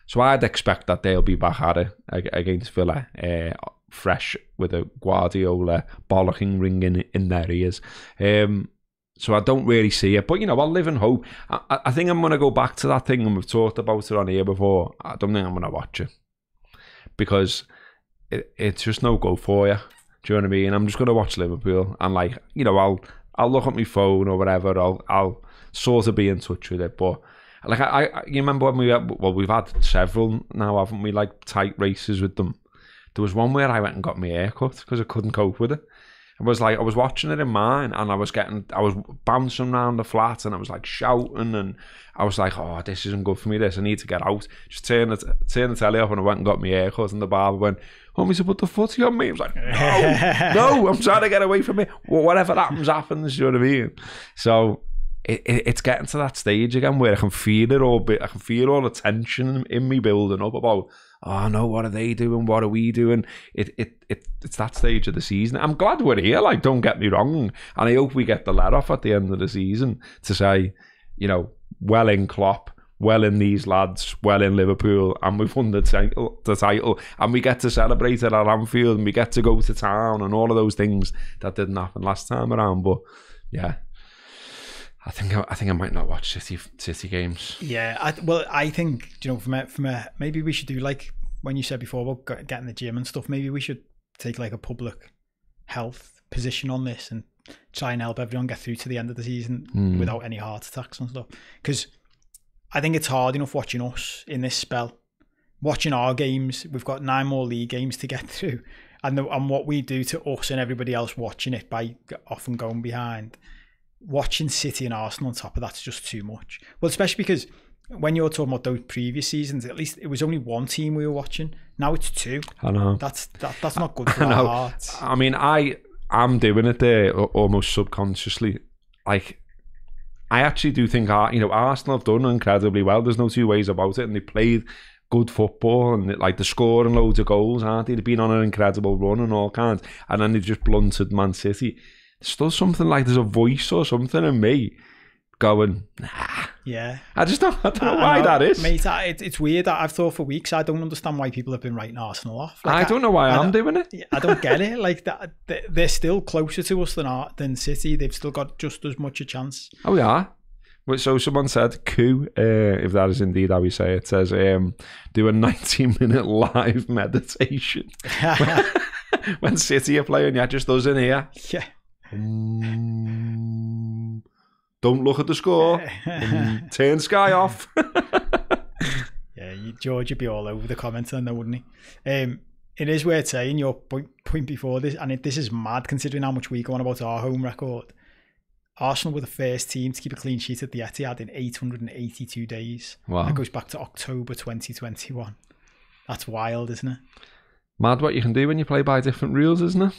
So I'd expect that they'll be back at it against Villa, uh, fresh with a Guardiola bollocking ring in, in their ears. Um, so I don't really see it. But, you know, I'll live in hope. I, I think I'm going to go back to that thing, and we've talked about it on here before. I don't think I'm going to watch it, because it, it's just no go for you. Do you know what I mean? I'm just going to watch Liverpool, and, like, you know, I'll I'll look at my phone or whatever. I'll, I'll sort of be in touch with it, but... Like, I, I, you remember when we had, well, we've had several now, haven't we? Like, tight races with them. There was one where I went and got my hair cut because I couldn't cope with it. It was like, I was watching it in mine, and I was getting, I was bouncing around the flat, and I was like shouting, and I was like, oh, this isn't good for me, this, I need to get out. Just turn the, turn the telly off, and I went and got my hair cut, and the barber went, oh, he's put the footy on me. I was like, no, no, I'm trying to get away from it. Whatever happens, happens, you know what I mean? So... It, it, it's getting to that stage again where I can feel it all. I can feel all the tension in me building up about, oh no, what are they doing? What are we doing? It it it it's that stage of the season. I'm glad we're here. Like, don't get me wrong, and I hope we get the let off at the end of the season to say, you know, well in Klopp, well in these lads, well in Liverpool, and we've won the title, the title, and we get to celebrate it at Anfield, and we get to go to town, and all of those things that didn't happen last time around. But yeah. I think I, I think I might not watch City City games. Yeah, I, well, I think, you know, from a, from a, maybe we should do, like when you said before about getting the gym and stuff. Maybe we should take like a public health position on this and try and help everyone get through to the end of the season mm. without any heart attacks and stuff. Because I think it's hard enough watching us in this spell, watching our games. We've got nine more league games to get through, and the, and what we do to us and everybody else watching it by often going behind. Watching City and Arsenal on top of that's just too much. Well, especially because when you're talking about those previous seasons, at least it was only one team we were watching. Now it's two. I know. That's that, that's not good for our hearts. I mean, I I'm doing it there almost subconsciously. Like, I actually do think, you know, Arsenal have done incredibly well. There's no two ways about it, and they played good football, and like they're scoring loads of goals, aren't they? They've been on an incredible run and all kinds, and then they've just blunted Man City. Still something like there's a voice or something in me going, nah. Yeah. I just don't, I don't know I, why I know. that is. Mate, I, it, it's weird. I've thought for weeks, I don't understand why people have been writing Arsenal off. Like, I don't know why I, I'm doing it. I don't get it. Like, that, they're still closer to us than our, than City. They've still got just as much a chance. Oh, yeah. So someone said, coup, uh, if that is indeed how we say it, says, um, do a nineteen minute live meditation. When City are playing, yeah, just us in here. Yeah. Um, don't look at the score. Um, turn Sky off. Yeah, you, George would be all over the comments on there, wouldn't he? Um, it is worth saying, your point, point before this, and it, this is mad considering how much we go on about our home record. Arsenal were the first team to keep a clean sheet at the Etihad in eight hundred eighty-two days. Wow. That goes back to October twenty twenty-one. That's wild, isn't it? Mad what you can do when you play by different rules, isn't it?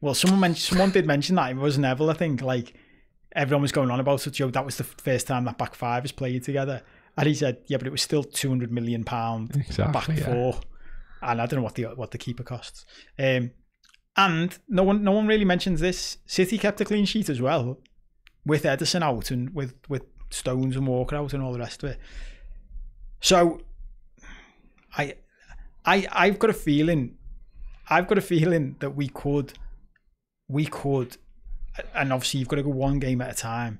Well, someone mentioned, someone did mention that. It was Neville, I think. Like, everyone was going on about it. Joe, that was the first time that back five was played together. And he said, yeah, but it was still two hundred million pounds exactly, back yeah. four. And I don't know what the what the keeper costs. Um, and no one no one really mentions this. City kept a clean sheet as well, with Edison out and with, with Stones and Walker out and all the rest of it. So I, I, I've got a feeling, I've got a feeling that we could... we could, and obviously you've got to go one game at a time.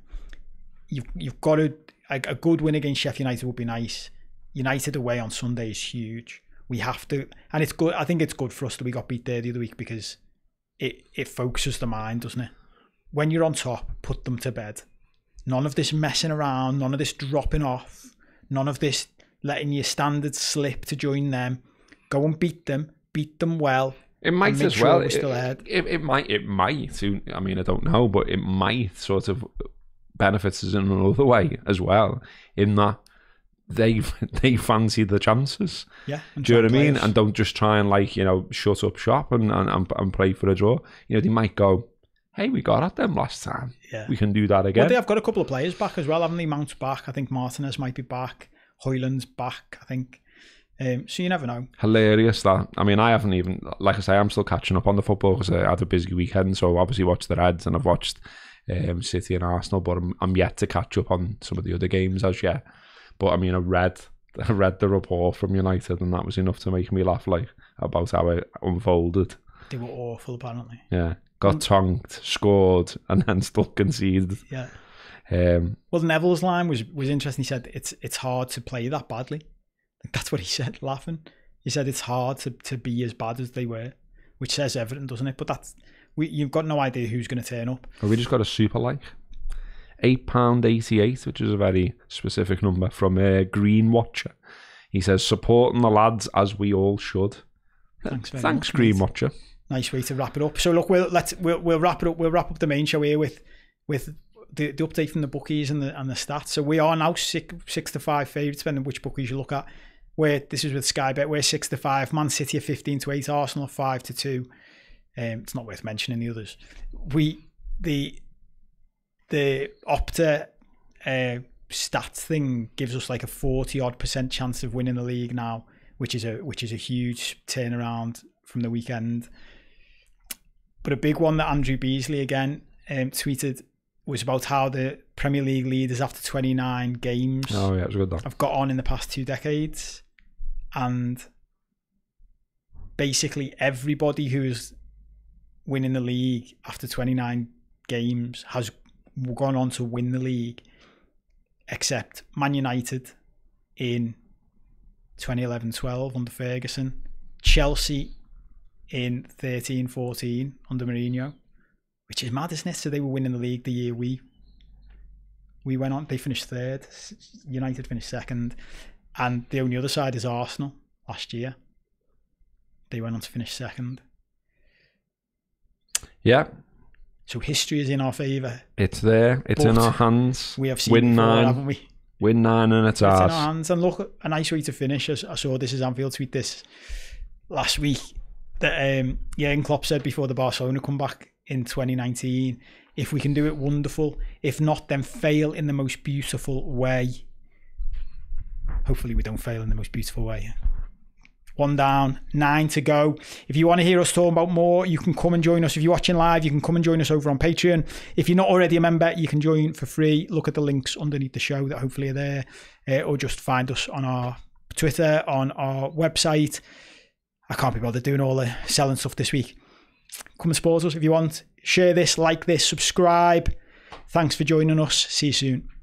You've, you've got to, a, a good win against Sheffield United would be nice. United away on Sunday is huge. We have to, and it's good. I think it's good for us that we got beat there the other week, because it, it focuses the mind, doesn't it? When you're on top, put them to bed. None of this messing around, none of this dropping off, none of this letting your standards slip to join them. Go and beat them, beat them well. It might as well. It, it, it might. It might. I mean, I don't know, but it might sort of benefit us in another way as well. In that they they fancy the chances. Yeah. Do you know what players. I mean? And don't just try and, like, you know, shut up shop and, and, and play for a draw. You know, they might go, hey, we got at them last time. Yeah. We can do that again. Well, they have got a couple of players back as well, haven't they? Mount's back. I think Martinez might be back. Hoyland's back, I think. Um, so you never know. Hilarious that. I mean, I haven't even, like I say, I'm still catching up on the football because I had a busy weekend. So obviously watched the Reds and I've watched um, City and Arsenal, but I'm, I'm yet to catch up on some of the other games as yet. But I mean, I read, I read the report from United, and that was enough to make me laugh, like, about how it unfolded. They were awful, apparently. Yeah, got tonked, scored, and then still conceded. Yeah. Um, well, Neville's line was was interesting. He said it's it's hard to play that badly. That's what he said, laughing. He said it's hard to, to be as bad as they were, which says everything, doesn't it? But that's, we, you've got no idea who's going to turn up. Well, we just got a super like eight pound eighty-eight, which is a very specific number, from a Green Watcher. He says, supporting the lads as we all should. Thanks, very Thanks much, Green mate. Watcher. Nice way to wrap it up. So look, we'll let's we'll, we'll wrap it up. We'll wrap up the main show here with with. The, the update from the bookies and the and the stats. So we are now six six to five favourites, depending on which bookies you look at. Where this is with Sky Bet, we're six to five. Man City are fifteen to eight. Arsenal five to two. Um, it's not worth mentioning the others. We the the Opta uh, stats thing gives us like a forty odd percent chance of winning the league now, which is a which is a huge turnaround from the weekend. But a big one that Andrew Beasley again um, tweeted was about how the Premier League leaders after twenty-nine games oh, yeah, it was good, have got on in the past two decades. And basically everybody who's winning the league after twenty-nine games has gone on to win the league, except Man United in twenty eleven twelve under Ferguson, Chelsea in thirteen fourteen under Mourinho, which is mad, isn't it? So they were winning the league the year we we went on. They finished third. United finished second. And the only other side is Arsenal last year. They went on to finish second. Yeah. So history is in our favour. It's there. It's in our hands. We have seen Win before, nine. haven't we? Win nine and it's, it's ours. It's in our hands. And look, a nice way to finish. I saw this is Anfield tweet this last week. That um, Jurgen Klopp said before the Barcelona comeback in twenty nineteen, if we can do it, wonderful. If not, then fail in the most beautiful way. Hopefully we don't fail in the most beautiful way. One down, nine to go. If you want to hear us talking about more, you can come and join us. If you're watching live, you can come and join us over on Patreon. If you're not already a member, you can join for free. Look at the links underneath the show that hopefully are there, uh, or just find us on our Twitter, on our website. I can't be bothered doing all the selling stuff this week. Come and support us if you want. Share this, like this, subscribe. Thanks for joining us. See you soon.